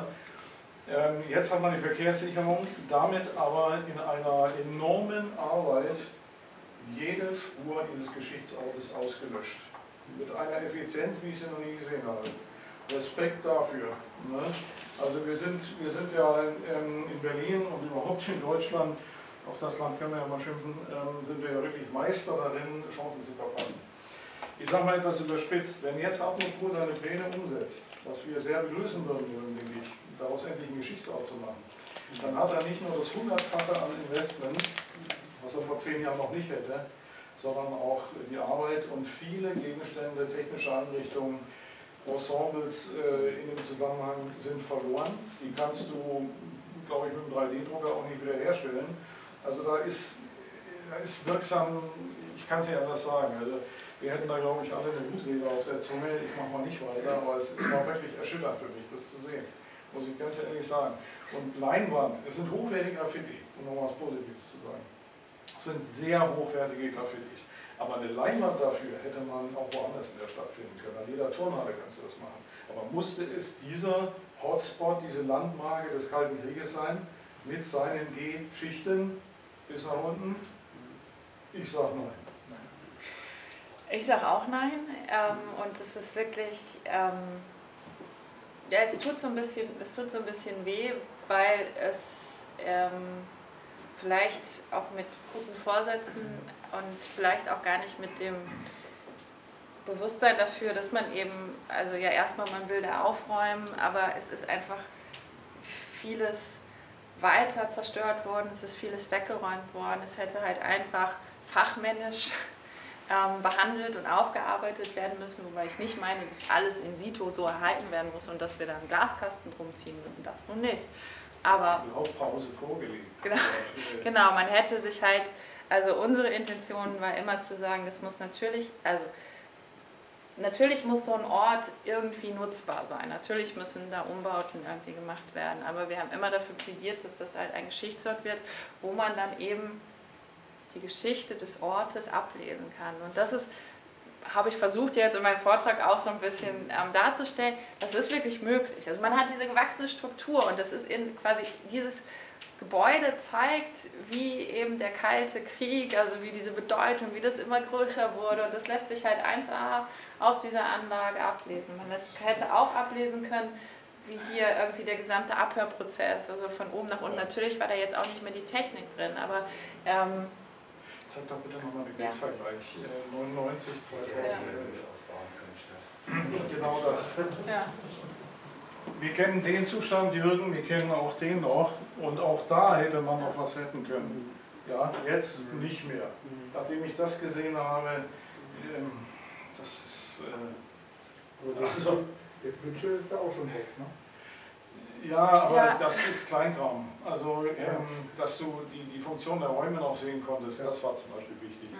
Jetzt hat man die Verkehrssicherung, damit aber in einer enormen Arbeit jede Spur dieses Geschichtsortes ausgelöscht. Mit einer Effizienz, wie ich sie noch nie gesehen habe. Respekt dafür. Ne? Also wir sind, wir sind ja in Berlin und überhaupt in Deutschland, auf das Land können wir ja mal schimpfen, sind wir ja wirklich Meister darin, Chancen zu verpassen. ich sage mal etwas überspitzt, wenn jetzt Hartmut Kuhl seine Pläne umsetzt, was wir sehr begrüßen würden, denke ich, daraus endlich einen Geschichtsort zu machen, dann hat er nicht nur das Hundertfache an Investment, was er vor zehn Jahren noch nicht hätte, sondern auch die Arbeit und viele Gegenstände, technische Einrichtungen, Ensembles äh, in dem Zusammenhang sind verloren. Die kannst du, glaube ich, mit dem drei D Drucker auch nicht wieder herstellen. Also da ist, da ist wirksam, ich kann es nicht anders sagen. Also wir hätten da, glaube ich, alle eine Wutrede auf der Zunge. Ich mache mal nicht weiter, aber es, es war wirklich erschütternd für mich, das zu sehen. Muss ich ganz ehrlich sagen. Und Leinwand, es sind hochwertige Graffitis, um noch mal was Positives zu sagen. Es sind sehr hochwertige Graffitis. Aber eine Leinwand dafür hätte man auch woanders in der Stadt finden können. An jeder Turnhalle kannst du das machen. Aber musste es dieser Hotspot, diese Landmarke des Kalten Krieges sein, mit seinen G-Schichten bis nach unten? Ich sage nein. Ich sage auch nein. Ähm, und es ist wirklich, ähm, ja, es tut so ein bisschen, es tut so ein bisschen weh, weil es ähm, vielleicht auch mit guten Vorsätzen und vielleicht auch gar nicht mit dem Bewusstsein dafür, dass man eben, also ja erstmal man will da aufräumen, aber es ist einfach vieles weiter zerstört worden, es ist vieles weggeräumt worden, es hätte halt einfach fachmännisch ähm, behandelt und aufgearbeitet werden müssen, wobei ich nicht meine, dass alles in situ so erhalten werden muss und dass wir da einen Glaskasten drum ziehen müssen, das nun nicht. Aber Laufpause vorgelegt. Genau, genau, man hätte sich halt, also unsere Intention war immer zu sagen, das muss natürlich, also natürlich muss so ein Ort irgendwie nutzbar sein, natürlich müssen da Umbauten irgendwie gemacht werden, aber wir haben immer dafür plädiert, dass das halt ein Geschichtsort wird, wo man dann eben die Geschichte des Ortes ablesen kann. Und das ist, habe ich versucht jetzt in meinem Vortrag auch so ein bisschen ähm, darzustellen, das ist wirklich möglich. Also man hat diese gewachsene Struktur und das ist in quasi dieses Gebäude zeigt, wie eben der Kalte Krieg, also wie diese Bedeutung, wie das immer größer wurde und das lässt sich halt eins a aus dieser Anlage ablesen. Man hätte auch ablesen können, wie hier irgendwie der gesamte Abhörprozess, also von oben nach unten. Natürlich war da jetzt auch nicht mehr die Technik drin, aber ähm, zeig doch bitte nochmal den Bildvergleich. Ja. neunundneunzig, zweitausendelf. Ja. Genau das. Ja. Wir kennen den Zustand, Jürgen, wir kennen auch den noch. Und auch da hätte man noch was retten können. Ja, jetzt nicht mehr. Nachdem ich das gesehen habe, das ist... Äh, also, der Pütschel ist da auch schon weg, ne? Ja, aber ja, das ist Kleinkram. Also, ähm, dass du die, die Funktion der Räume noch sehen konntest, das war zum Beispiel wichtig.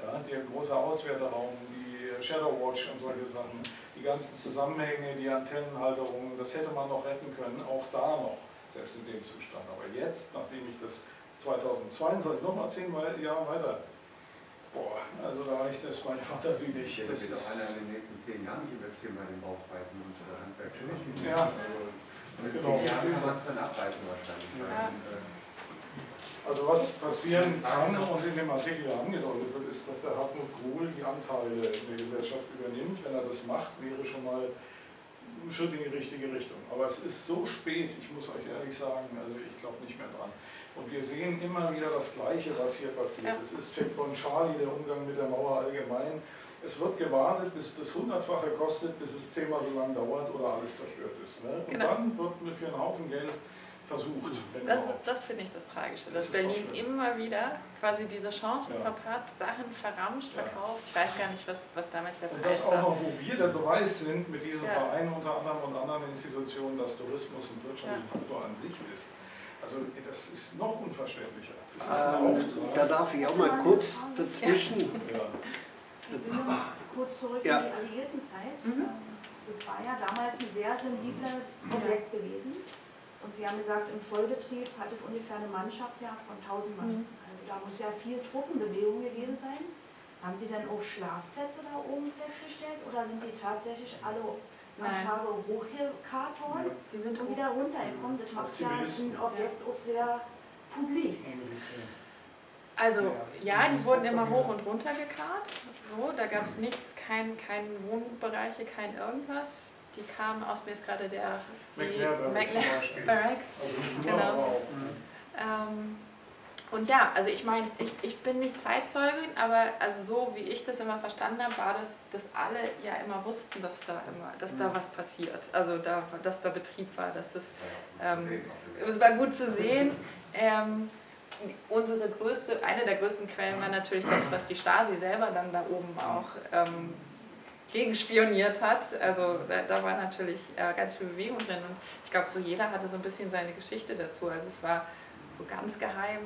Ja. Ja, der große Auswerterraum, die Shadowwatch und solche Sachen, die ganzen Zusammenhänge, die Antennenhalterungen, das hätte man noch retten können, auch da noch, selbst in dem Zustand. Aber jetzt, nachdem ich das zweitausendzweiundzwanzig nochmal zehn Jahre weiter, boah, also da reicht das meine Fantasie nicht. Ja, das wird doch einer in den nächsten zehn Jahren nicht investieren bei den Baupreisen und Handwerksflächen. Ja. Mit zehn Jahren kann man es dann abreißen wahrscheinlich. Ja. Also was passieren kann und in dem Artikel ja angedeutet wird, ist, dass der Hartmut Gruhl die Anteile in der Gesellschaft übernimmt. Wenn er das macht, wäre schon mal ein Schritt in die richtige Richtung. Aber es ist so spät, ich muss euch ehrlich sagen, also ich glaube nicht mehr dran. Und wir sehen immer wieder das Gleiche, was hier passiert. Es ist Checkpoint Charlie, der Umgang mit der Mauer allgemein. Es wird gewartet, bis das Hundertfache kostet, bis es zehnmal so lange dauert oder alles zerstört ist. Ne? Und genau, dann wird für einen Haufen Geld versucht. Wenn das ist, das finde ich das Tragische, das dass Berlin immer wieder quasi diese Chancen ja verpasst, Sachen verramscht, ja, verkauft. Ich weiß gar nicht, was, was damals der Preis war. Und das auch noch, wo wir der Beweis sind, mit diesem ja Verein unter anderem und anderen Institutionen, dass Tourismus ein Wirtschaftsfaktor ja an sich ist. Also das ist noch unverständlicher. Das ist ein ähm, Auftrag. Da darf ich auch mal kurz dazwischen. Ja. Ja. Ich will mal kurz zurück ja in die Alliiertenzeit. Mhm. Das war ja damals ein sehr sensibles Objekt gewesen. Und Sie haben gesagt, im Vollbetrieb hatte ungefähr eine Mannschaft ja von tausend Mann. Mhm. Also da muss ja viel Truppenbewegung gewesen sein. Haben Sie dann auch Schlafplätze da oben festgestellt oder sind die tatsächlich alle am Tage hochgekarrt worden? Ja. Sie sind und wieder runtergekommen. Das macht ja ein Objekt auch sehr publik. Also ja, die wurden immer hoch und runter gekarrt, so, da gab es nichts, kein, kein Wohnbereiche, kein irgendwas. Die kamen aus, mir ist gerade der McNair Barracks, also, genau. Ähm, Und ja, also ich meine, ich, ich bin nicht Zeitzeugin, aber also so wie ich das immer verstanden habe, war das, dass alle ja immer wussten, dass da immer, dass da was passiert. Also da, dass da Betrieb war, dass es, ähm, es war gut zu sehen. Ähm, unsere größte, eine der größten Quellen war natürlich das, was die Stasi selber dann da oben auch ähm, gegenspioniert hat. Also da, da war natürlich äh, ganz viel Bewegung drin und ich glaube, so jeder hatte so ein bisschen seine Geschichte dazu. Also es war so ganz geheim.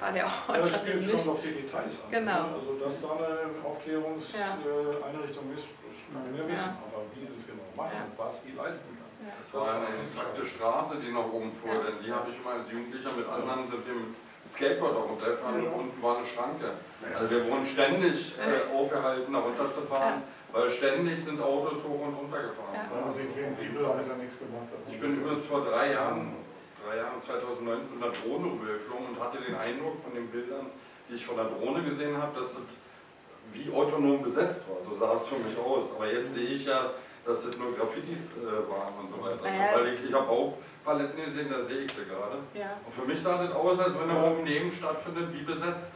War der Ort, ja, das spielt schon auf die Details an. Genau. Also dass da eine Aufklärungseinrichtung ja. ist, kann wir wissen. Ja. Aber wie sie es genau machen ja. und was die leisten kann. Ja. Das war eine intakte Straße, die nach oben fuhr, ja. denn die habe ich immer als Jugendlicher mit anderen sind wir mit Skateboard auch runtergefahren ja. und unten war eine Schranke. Also wir wurden ständig äh, aufgehalten, da runterzufahren, ja. weil ständig sind Autos hoch und runter gefahren. Ja. Ja. Also, ja nichts gemacht. Ich bin übrigens vor drei Jahren. drei Jahren zweitausendneunzehn mit einer Drohne rübergeflogen und hatte den Eindruck von den Bildern, die ich von der Drohne gesehen habe, dass das wie autonom besetzt war. So sah es für mich aus. Aber jetzt sehe ich ja, dass das nur Graffitis äh, waren und so weiter. Naja, weil ich, ich habe auch Paletten gesehen, da sehe ich sie gerade. Ja. Und für mich sah das aus, als wenn da oben neben stattfindet, wie besetzt.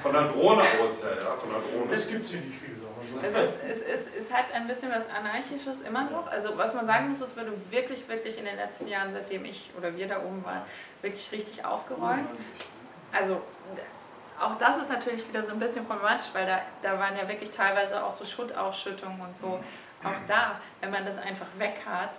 Von der Drohne aus her, ja, von der Drohne. Das gibt es hier nicht viel. Es, ist, es, ist, es hat ein bisschen was Anarchisches immer noch. Also was man sagen muss, es wurde wirklich, wirklich in den letzten Jahren, seitdem ich oder wir da oben waren, wirklich richtig aufgeräumt. Also auch das ist natürlich wieder so ein bisschen problematisch, weil da, da waren ja wirklich teilweise auch so Schuttausschüttungen und so. Auch da, wenn man das einfach weg hat.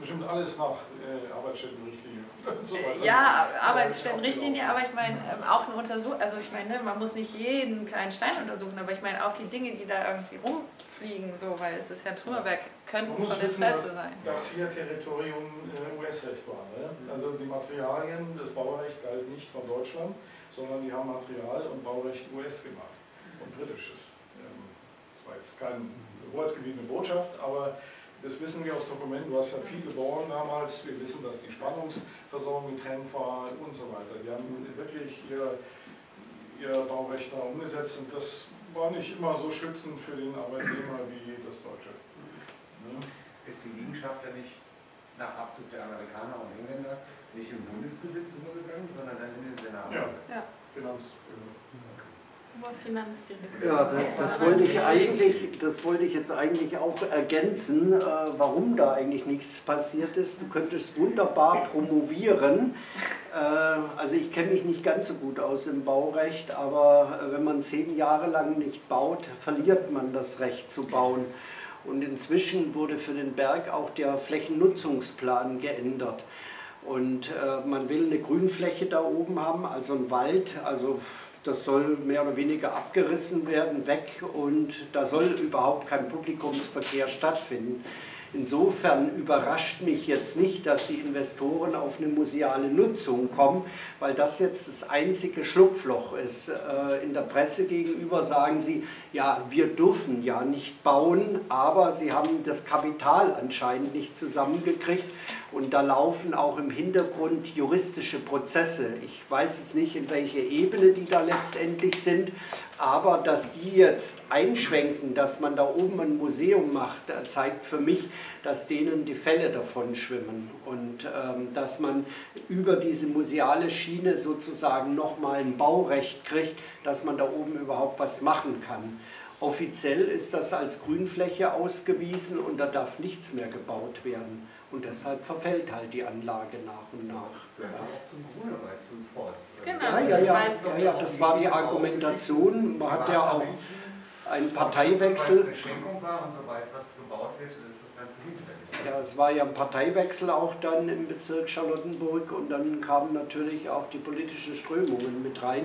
Bestimmt alles nach äh, Arbeitsstättenrichtlinie und so weiter. Ja, Arbeitsstättenrichtlinie, aber ich meine ähm, auch eine Untersuchung, also ich meine, man muss nicht jeden kleinen Stein untersuchen, aber ich meine auch die Dinge, die da irgendwie rumfliegen, so, weil es ist ja Trümmerberg, könnten von Interesse sein. Das hier Territorium äh, U S-Recht war, ne? Also die Materialien, das Baurecht galt nicht von Deutschland, sondern die haben Material- und Baurecht U S gemacht und britisches. Ähm, das war jetzt kein Hoheitsgebiet mit Botschaft, aber das wissen wir aus Dokumenten, du hast ja viel geboren damals, wir wissen, dass die Spannungsversorgung getrennt war und so weiter. Die haben wirklich ihr, ihr Baurecht da umgesetzt und das war nicht immer so schützend für den Arbeitnehmer wie das Deutsche. Ne? Ist die Liegenschaft ja nicht nach Abzug der Amerikaner und Engländer nicht im Bundesbesitz übergegangen, sondern dann in den Senat? Ja, ja. Finanz. Ja, das, das, wollte ich eigentlich, das wollte ich jetzt eigentlich auch ergänzen, äh, warum da eigentlich nichts passiert ist. Du könntest wunderbar promovieren. Äh, also ich kenne mich nicht ganz so gut aus im Baurecht, aber äh, wenn man zehn Jahre lang nicht baut, verliert man das Recht zu bauen. Und inzwischen wurde für den Berg auch der Flächennutzungsplan geändert. Und äh, man will eine Grünfläche da oben haben, also einen Wald, also das soll mehr oder weniger abgerissen werden, weg, und da soll überhaupt kein Publikumsverkehr stattfinden. Insofern überrascht mich jetzt nicht, dass die Investoren auf eine museale Nutzung kommen, weil das jetzt das einzige Schlupfloch ist. In der Presse gegenüber sagen sie, ja, wir dürfen ja nicht bauen, aber sie haben das Kapital anscheinend nicht zusammengekriegt und da laufen auch im Hintergrund juristische Prozesse. Ich weiß jetzt nicht, in welcher Ebene die da letztendlich sind, aber dass die jetzt einschwenken, dass man da oben ein Museum macht, zeigt für mich, dass denen die Fälle davon schwimmen und ähm, dass man über diese museale Schiene sozusagen nochmal ein Baurecht kriegt, dass man da oben überhaupt was machen kann. Offiziell ist das als Grünfläche ausgewiesen und da darf nichts mehr gebaut werden. Und deshalb verfällt halt die Anlage nach und nach. Das gehört auch zum Grünewald, zum Forst. Genau, ja, ja, ja, ja, ja, das war die Argumentation. Man hat ja auch einen Parteiwechsel. Weil es eine Schenkung war und sobald was gebaut wird, ist das Ganze hinfällig. Ja, es war ja ein Parteiwechsel auch dann im Bezirk Charlottenburg und dann kamen natürlich auch die politischen Strömungen mit rein.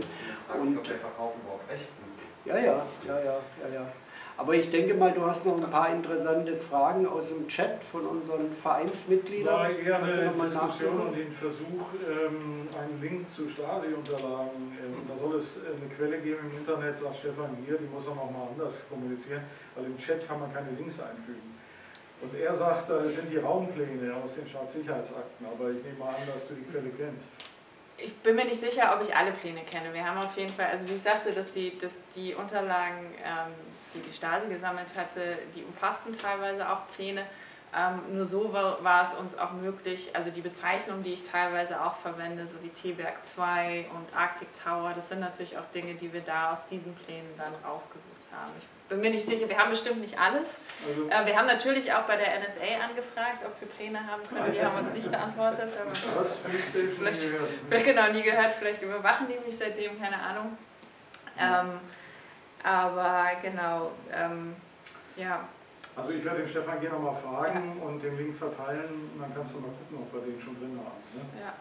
Und der Verkauf überhaupt rechtens ist. Ja, ja, ja, ja, ja, ja. Aber ich denke mal, du hast noch ein paar interessante Fragen aus dem Chat von unseren Vereinsmitgliedern. Ja, ich gerne eine Diskussion und den Versuch, einen Link zu Stasi-Unterlagen. Da soll es eine Quelle geben im Internet, sagt Stefan hier, die muss man auch mal anders kommunizieren, weil im Chat kann man keine Links einfügen. Und er sagt, das sind die Raumpläne aus den Staatssicherheitsakten, aber ich nehme mal an, dass du die Quelle kennst. Ich bin mir nicht sicher, ob ich alle Pläne kenne. Wir haben auf jeden Fall, also wie ich sagte, dass die, dass die Unterlagen, ähm, die die Stasi gesammelt hatte, die umfassten teilweise auch Pläne. Ähm, nur so war, war es uns auch möglich, also die Bezeichnung, die ich teilweise auch verwende, so wie T-Berg zwei und Arctic Tower, das sind natürlich auch Dinge, die wir da aus diesen Plänen dann rausgesucht haben. Ich bin mir nicht sicher, wir haben bestimmt nicht alles. Also, äh, wir haben natürlich auch bei der N S A angefragt, ob wir Pläne haben können, die haben uns nicht geantwortet. Aber vielleicht, vielleicht genau nie gehört, vielleicht überwachen die mich seitdem, keine Ahnung. Ähm, aber genau, ähm, ja. Also ich werde den Stefan gerne mal fragen ja. und den Link verteilen, und dann kannst du mal gucken, ob wir den schon drin haben. Ne? Ja,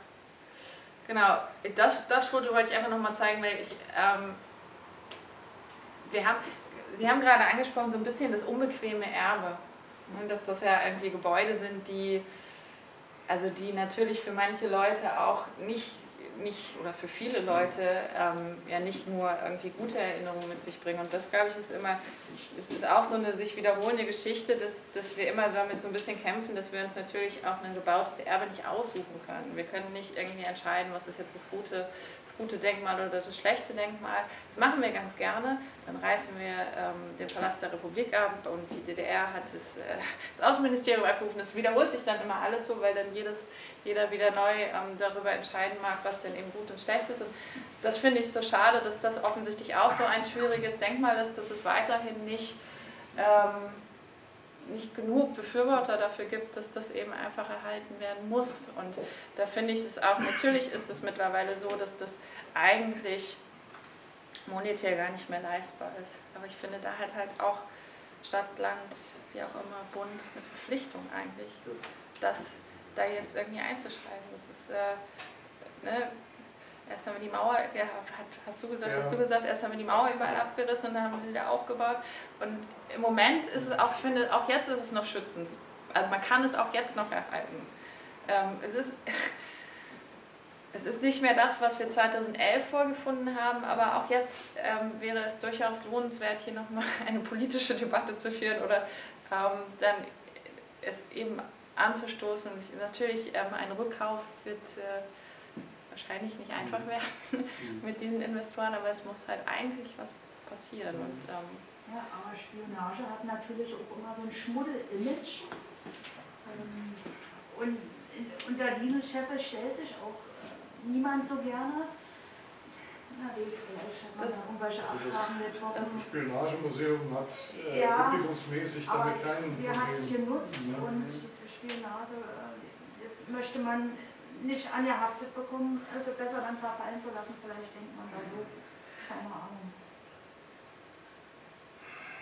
genau. Das, das Foto wollte ich einfach nochmal zeigen, weil ich, ähm, wir haben, Sie haben gerade angesprochen, so ein bisschen das unbequeme Erbe. Und dass das ja irgendwie Gebäude sind, die, also die natürlich für manche Leute auch nicht, nicht oder für viele Leute ähm, ja nicht nur irgendwie gute Erinnerungen mit sich bringen. Und das, glaube ich, ist immer, es ist auch so eine sich wiederholende Geschichte, dass, dass wir immer damit so ein bisschen kämpfen, dass wir uns natürlich auch ein gebautes Erbe nicht aussuchen können. Wir können nicht irgendwie entscheiden, was ist jetzt das gute, das gute Denkmal oder das schlechte Denkmal. Das machen wir ganz gerne. Dann reißen wir ähm, den Palast der Republik ab und die D D R hat das, äh, das Außenministerium abgerufen. Das wiederholt sich dann immer alles so, weil dann jedes, jeder wieder neu ähm, darüber entscheiden mag, was denn eben gut und schlecht ist. Und das finde ich so schade, dass das offensichtlich auch so ein schwieriges Denkmal ist, dass es weiterhin nicht, ähm, nicht genug Befürworter dafür gibt, dass das eben einfach erhalten werden muss. Und da finde ich es auch, natürlich ist es mittlerweile so, dass das eigentlich monetär gar nicht mehr leistbar ist. Aber ich finde, da hat halt auch Stadt, Land, wie auch immer, Bund eine Verpflichtung eigentlich, das da jetzt irgendwie einzuschreiben. Das ist, äh, Ne? Erst haben wir die Mauer, ja, hast du gesagt, ja. hast du gesagt, erst haben wir die Mauer überall abgerissen und dann haben wir sie wieder aufgebaut. Und im Moment ist es auch, ich finde, auch jetzt ist es noch schützend. Also man kann es auch jetzt noch erhalten. Ähm, es ist, es ist nicht mehr das, was wir zweitausendelf vorgefunden haben, aber auch jetzt ähm, wäre es durchaus lohnenswert, hier nochmal eine politische Debatte zu führen oder ähm, dann es eben anzustoßen. Und natürlich, ähm, ein Rückkauf wird äh, wahrscheinlich nicht einfach werden mit diesen Investoren, aber es muss halt eigentlich was passieren. Und, ähm ja, aber Spionage hat natürlich auch immer so ein Schmuddel-Image. Und unter diese Scheffel stellt sich auch niemand so gerne. Na, das das, das, das Spionagemuseum hat äh, ja, publikumsmäßig damit keinen Problem. Wer hat es genutzt ja. und die Spionage äh, möchte man nicht angehaftet bekommen, also besser dann verfallen zu lassen, vielleicht denkt man da so, keine Ahnung.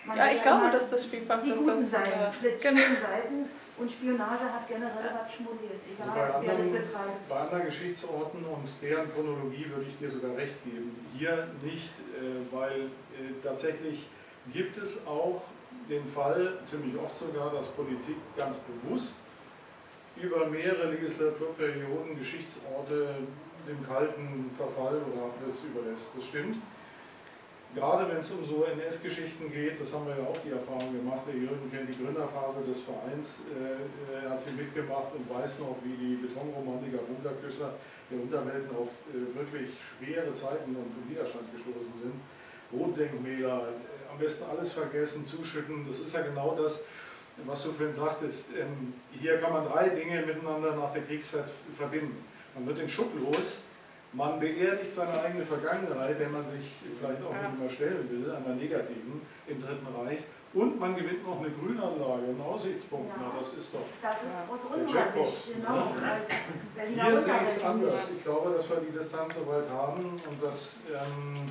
Man ja, ich glaube, dass das vielfach die guten Seiten, mit schönen Seiten und Spionage hat generell was schmuddelt, egal also wer anderen, das betreibt. Bei anderen Geschichtsorten und deren Chronologie würde ich dir sogar recht geben. Hier nicht, weil tatsächlich gibt es auch den Fall, ziemlich oft sogar, dass Politik ganz bewusst über mehrere Legislaturperioden Geschichtsorte dem kalten Verfall oder alles überlässt. Das stimmt. Gerade wenn es um so N S-Geschichten geht, das haben wir ja auch die Erfahrung gemacht, der Jürgen kennt die Gründerphase des Vereins, äh, hat sie mitgemacht und weiß noch, wie die Betonromantiker Runterküsser der Unterwelten auf äh, wirklich schwere Zeiten und Widerstand gestoßen sind. Rotdenkmäler, äh, am besten alles vergessen, zuschütten, das ist ja genau das, was du vorhin sagtest. Ähm, hier kann man drei Dinge miteinander nach der Kriegszeit verbinden. Man wird den Schutt los, man beerdigt seine eigene Vergangenheit, der man sich vielleicht auch nicht mehr stellen will, einer negativen im Dritten Reich, und man gewinnt noch eine Grünanlage, einen Aussichtspunkt. Ja. Na, das ist doch das ist aus unserer Sicht, genau. Ja. Hier sehe ich es anders. Ich glaube, dass wir die Distanz so weit haben und dass ähm,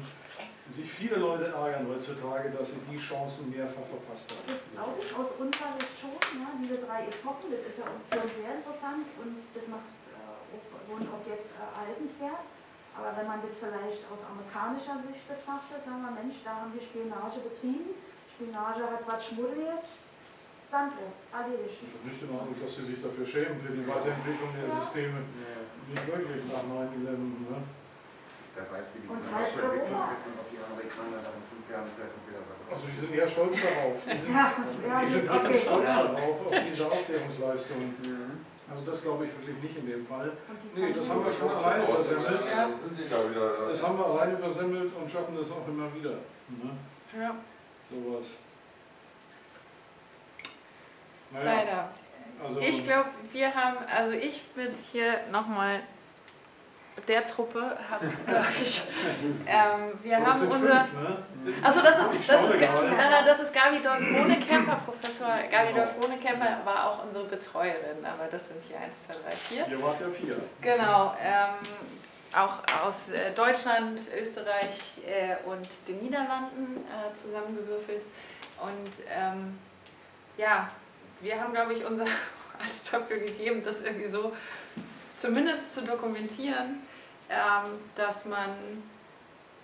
sich viele Leute ärgern heutzutage, dass sie die Chancen mehrfach verpasst haben. Das glaube ich aus unserer Sicht schon, ne? Diese drei Epochen, das ist ja auch schon sehr interessant und das macht äh, auch so ein Objekt erhaltenswert. Äh, Aber wenn man das vielleicht aus amerikanischer Sicht betrachtet, sagen wir, Mensch, da haben wir Spionage betrieben, Spionage hat was schmuddelt, Sandwurf, erledigt. Ich habe nicht den Eindruck, dass sie sich dafür schämen, für die Weiterentwicklung der ja. Systeme. Ja. Nicht wirklich nach neun elf, ne? Wer weiß, wie die politische Entwicklung ist und ob die Amerikaner dann in fünf Jahren vielleicht noch wieder was machen. Also die sind eher stolz darauf. Die sind, ja, die sind ja, okay. stolz darauf, auf diese Aufklärungsleistung. Mhm. Also das glaube ich wirklich nicht in dem Fall. Nee, das haben wir schon alleine versemmelt. Das haben wir alleine versemmelt und schaffen das auch immer wieder. Ne? Ja. Sowas. Naja. Leider. Also ich glaube, wir haben, also ich bin hier nochmal der Truppe, habe glaube ich, ähm, wir haben unser, fünf, ne? also das ist, das ist, genau, na, na, das ist Gabidorf Rohnekemper, Professor Gabidorf Rohnekemper war auch unsere Betreuerin, aber das sind hier eins, zwei, drei, vier. Hier wart ja vier. Genau, ähm, auch aus äh, Deutschland, Österreich äh, und den Niederlanden äh, zusammengewürfelt und ähm, ja, wir haben glaube ich unser als dafür gegeben, das irgendwie so zumindest zu dokumentieren, ähm, dass man,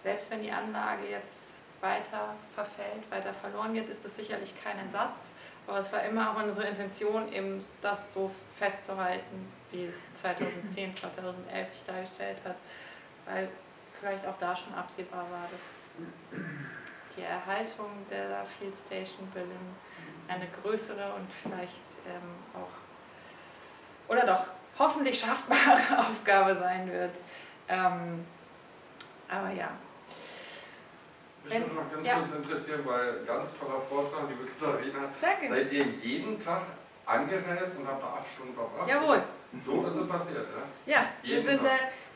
selbst wenn die Anlage jetzt weiter verfällt, weiter verloren geht, ist das sicherlich kein Ersatz, aber es war immer auch unsere Intention, eben das so festzuhalten, wie es zweitausendzehn, zweitausendelf sich dargestellt hat, weil vielleicht auch da schon absehbar war, dass die Erhaltung der Field Station Berlin eine größere und vielleicht ähm, auch, oder doch, hoffentlich schaffbare Aufgabe sein wird. Ähm, aber ja. Mich würde noch ganz ja. kurz interessieren, weil ganz toller Vortrag, liebe Katharina. Danke. Seid ihr jeden Tag angereist und habt da acht Stunden verbracht? Jawohl. So ist es passiert, ne? Ja, jeden wir sind Tag.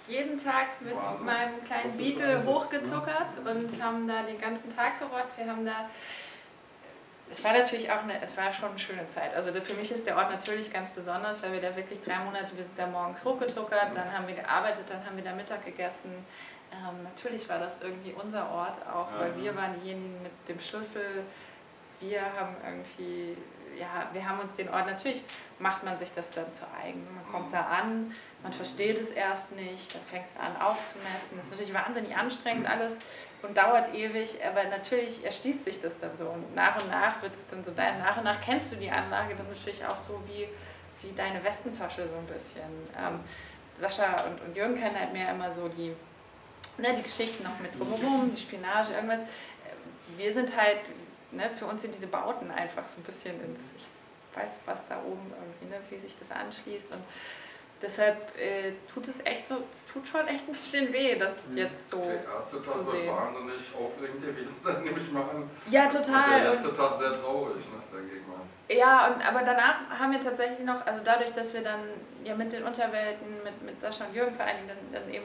da jeden Tag mit Wahnsinn. meinem kleinen Beetle hochgetuckert, ne? Und haben da den ganzen Tag verbracht. Wir haben da... Es war natürlich auch eine, es war schon eine schöne Zeit. Also für mich ist der Ort natürlich ganz besonders, weil wir da wirklich drei Monate, wir sind da morgens hochgetuckert, dann haben wir gearbeitet, dann haben wir da Mittag gegessen. Ähm, natürlich war das irgendwie unser Ort auch, weil wir waren diejenigen mit dem Schlüssel. Wir haben irgendwie, ja, wir haben uns den Ort, natürlich macht man sich das dann zu eigen. Man kommt da an, man versteht es erst nicht, dann fängst du an aufzumessen. Das ist natürlich wahnsinnig anstrengend alles. Und dauert ewig, aber natürlich erschließt sich das dann so und nach und nach wird es dann so dein, nach und nach kennst du die Anlage dann natürlich auch so wie, wie deine Westentasche so ein bisschen. Ähm, Sascha und, und Jürgen kennen halt mehr immer so die, ne, die Geschichten noch mit drumherum, die Spionage, irgendwas. Wir sind halt, ne, für uns sind diese Bauten einfach so ein bisschen ins, ich weiß was da oben irgendwie, ne, wie sich das anschließt und deshalb äh, tut es echt so, es tut schon echt ein bisschen weh, das jetzt so zu sehen. Der erste Tag wird wahnsinnig aufregend gewesen sein, nehme ich mal an. Ja, total. Und der letzte und Tag sehr traurig, ne, dagegen mal. Ja, und, aber danach haben wir tatsächlich noch, also dadurch, dass wir dann ja mit den Unterwelten, mit, mit Sascha und Jürgen vor allen Dingen dann, dann eben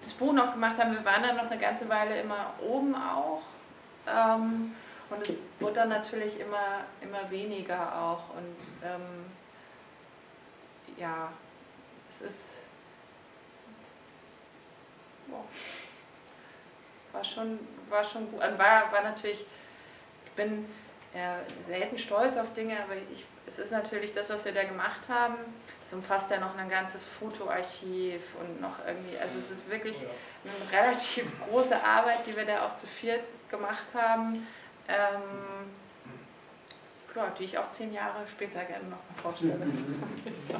das Buch noch gemacht haben, wir waren dann noch eine ganze Weile immer oben auch. Ähm, und es wurde dann natürlich immer, immer weniger auch. Und ähm, ja... Es ist, wow, war schon, war schon gut, und war, war natürlich, ich bin ja selten stolz auf Dinge, aber ich, es ist natürlich das, was wir da gemacht haben, es umfasst ja noch ein ganzes Fotoarchiv und noch irgendwie, also es ist wirklich eine relativ große Arbeit, die wir da auch zu viert gemacht haben. Ähm, die ich auch zehn Jahre später gerne noch mal vorstelle. Das so. da,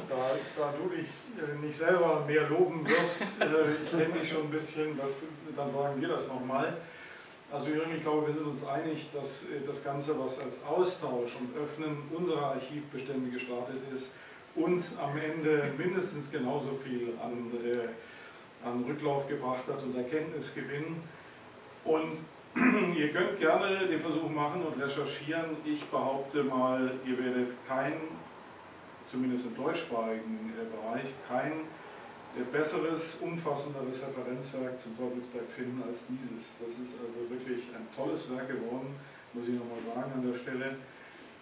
da du dich äh, nicht selber mehr loben wirst, äh, ich kenne dich schon ein bisschen, das, dann sagen wir das nochmal. Also Jürgen, ich glaube, wir sind uns einig, dass äh, das Ganze, was als Austausch und Öffnen unserer Archivbestände gestartet ist, uns am Ende mindestens genauso viel an, äh, an Rücklauf gebracht hat und Erkenntnisgewinn. Und ihr könnt gerne den Versuch machen und recherchieren. Ich behaupte mal, ihr werdet kein, zumindest im deutschsprachigen Bereich, kein besseres, umfassenderes Referenzwerk zum Teufelsberg finden als dieses. Das ist also wirklich ein tolles Werk geworden, muss ich nochmal sagen an der Stelle.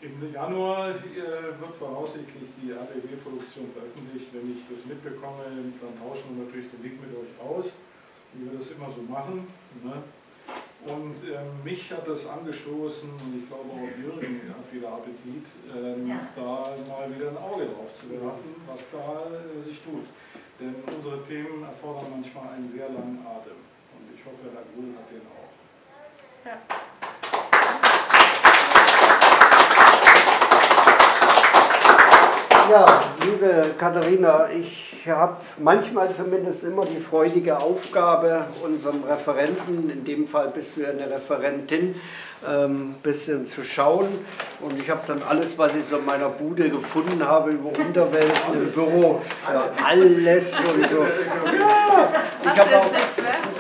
Im Januar wird voraussichtlich die R B W-Produktion veröffentlicht. Wenn ich das mitbekomme, dann tauschen wir natürlich den Link mit euch aus, wie wir das immer so machen. Ne? Und äh, mich hat das angestoßen, und ich glaube auch Jürgen hat wieder Appetit, ähm, ja. da mal wieder ein Auge drauf zu werfen, was da äh, sich tut. Denn unsere Themen erfordern manchmal einen sehr langen Atem. Und ich hoffe, Herr Gruhl hat den auch. Ja. Ja, liebe Katharina, ich habe manchmal zumindest immer die freudige Aufgabe, unserem Referenten, in dem Fall bist du ja eine Referentin, ein bisschen zu schauen. Und ich habe dann alles, was ich so in meiner Bude gefunden habe, über Unterwelten im Büro, ja, alles und so. Ja, ich habe auch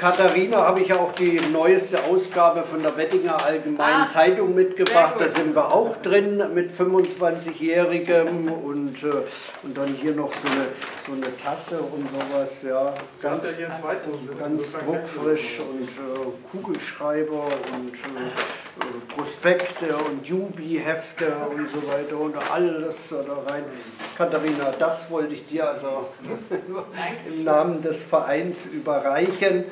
Katharina habe ich ja auch die neueste Ausgabe von der Wettinger Allgemeinen ah, Zeitung mitgebracht. Da sind wir auch drin mit fünfundzwanzigjährigem und, äh, und dann hier noch so eine, so eine Tasse und sowas. Ja, ganz, ganz druckfrisch und äh, Kugelschreiber und äh, Prospekte und Jubi-Hefte und so weiter und alles da rein. Katharina, das wollte ich dir also im Namen des Vereins überreichen.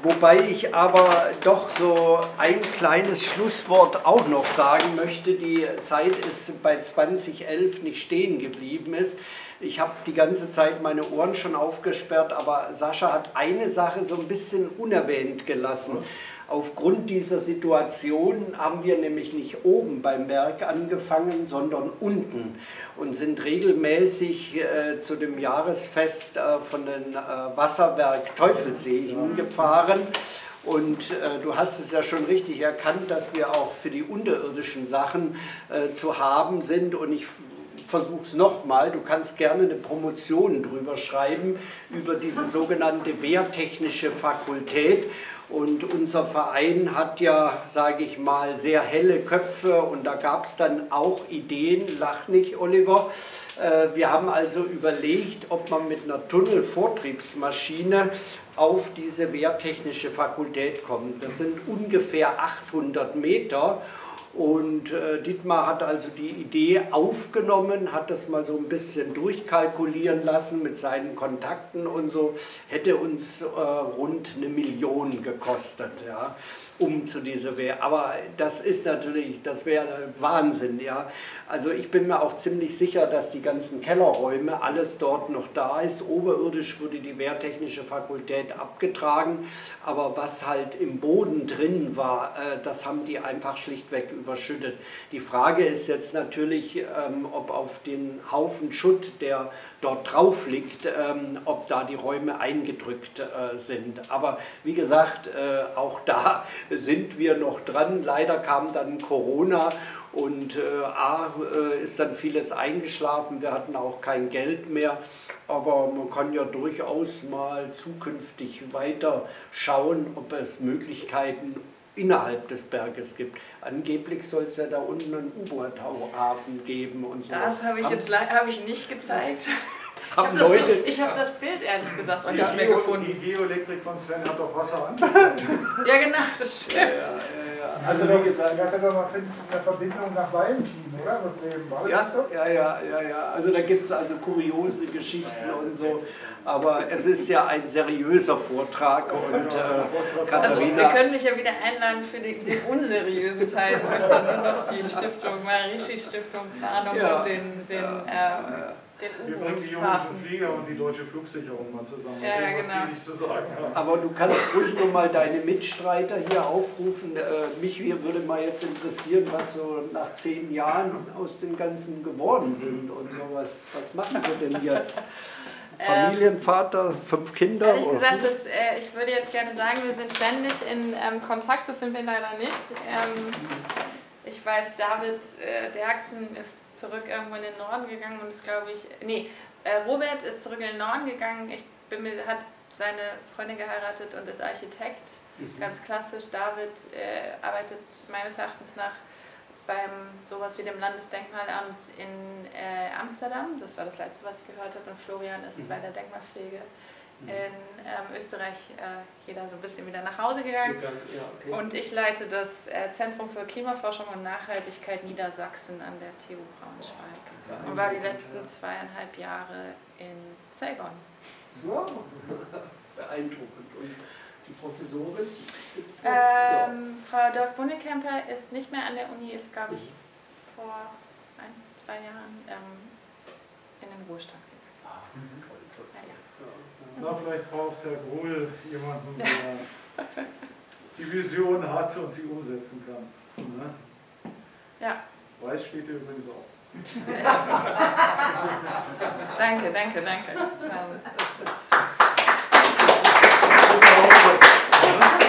Wobei ich aber doch so ein kleines Schlusswort auch noch sagen möchte. Die Zeit ist bei zwanzig elf nicht stehen geblieben ist. Ich habe die ganze Zeit meine Ohren schon aufgesperrt, aber Sascha hat eine Sache so ein bisschen unerwähnt gelassen. Aufgrund dieser Situation haben wir nämlich nicht oben beim Werk angefangen, sondern unten und sind regelmäßig äh, zu dem Jahresfest äh, von dem äh, Wasserwerk Teufelsee hingefahren. Und äh, du hast es ja schon richtig erkannt, dass wir auch für die unterirdischen Sachen äh, zu haben sind. Und ich versuch's nochmal, du kannst gerne eine Promotion drüber schreiben, über diese sogenannte Wehrtechnische Fakultät. Und unser Verein hat ja, sage ich mal, sehr helle Köpfe und da gab es dann auch Ideen, lach nicht, Oliver. Äh, wir haben also überlegt, ob man mit einer Tunnelvortriebsmaschine auf diese Wehrtechnische Fakultät kommt. Das sind ungefähr achthundert Meter. Und äh, Dietmar hat also die Idee aufgenommen, hat das mal so ein bisschen durchkalkulieren lassen mit seinen Kontakten und so, hätte uns äh, rund eine Million gekostet, ja, um zu dieser Wehr. Aber das ist natürlich, das wäre Wahnsinn, ja. Also ich bin mir auch ziemlich sicher, dass die ganzen Kellerräume, alles dort noch da ist. Oberirdisch wurde die Wehrtechnische Fakultät abgetragen, aber was halt im Boden drin war, äh, das haben die einfach schlichtweg über Überschüttet. Die Frage ist jetzt natürlich, ähm, ob auf den Haufen Schutt, der dort drauf liegt, ähm, ob da die Räume eingedrückt äh, sind. Aber wie gesagt, äh, auch da sind wir noch dran. Leider kam dann Corona und äh, A, äh, ist dann vieles eingeschlafen. Wir hatten auch kein Geld mehr. Aber man kann ja durchaus mal zukünftig weiter schauen, ob es Möglichkeiten gibt innerhalb des Berges gibt. Angeblich soll es ja da unten einen U-Boot-Hafen geben und so. Das habe ich jetzt hab ich nicht gezeigt. Haben ich habe das, Bild, hab das Bild ehrlich gesagt auch ja, nicht mehr Bio, gefunden. Die Geoelektrik von Sven hat doch Wasser an. Ja genau, das stimmt. Ja, ja, ja, ja. Also wie gesagt, wir hatten doch mal eine Verbindung nach Valentin, oder? Mit dem Wald, ja, ja, ja, ja, ja. Also da gibt es also kuriose Geschichten ja, ja, und so. Aber es ist ja ein seriöser Vortrag und äh, also wir können mich ja wieder einladen für den, den unseriösen Teil, wo ich dann nur noch die Stiftung, Maharishi-Stiftung, Planung ja, und den, den ja, ähm, ja. Den wir bringen die jungen Flieger und die deutsche Flugsicherung mal zusammen. Ja, sehen, genau. Was die sich zu sagen haben. Aber du kannst ruhig nochmal deine Mitstreiter hier aufrufen. Äh, mich würde mal jetzt interessieren, was so nach zehn Jahren aus dem Ganzen geworden sind und sowas. Was machen wir denn jetzt? Familienvater, ähm, fünf Kinder? Ehrlich gesagt, das, äh, ich würde jetzt gerne sagen, wir sind ständig in ähm, Kontakt, das sind wir leider nicht. Ähm, ich weiß, David äh, Derksen ist zurück irgendwo in den Norden gegangen und ist, glaube ich, nee, äh, Robert ist zurück in den Norden gegangen, ich bin mir, hat seine Freundin geheiratet und ist Architekt, mhm, ganz klassisch. David äh, arbeitet meines Erachtens nach beim sowas wie dem Landesdenkmalamt in äh, Amsterdam, das war das letzte, was ich gehört habe, und Florian ist mhm bei der Denkmalpflege in ähm, Österreich äh, jeder so ein bisschen wieder nach Hause gegangen, ja, okay. Und ich leite das äh, Zentrum für Klimaforschung und Nachhaltigkeit Niedersachsen an der T U Braunschweig, oh, und war die letzten zweieinhalb Jahre in Saigon. Wow, beeindruckend. Und die Professorin? Gibt's noch? Ähm, Frau Dorf-Bunnekämper ist nicht mehr an der Uni, ist, glaube ich, vor ein, zwei Jahren ähm, in den Ruhestand gegangen. Ah, toll, toll. Ja, ja. Na, vielleicht braucht Herr Gruhl jemanden, der die Vision hat und sie umsetzen kann. Ne? Ja. Weiß steht hier übrigens auch. Danke, danke, danke.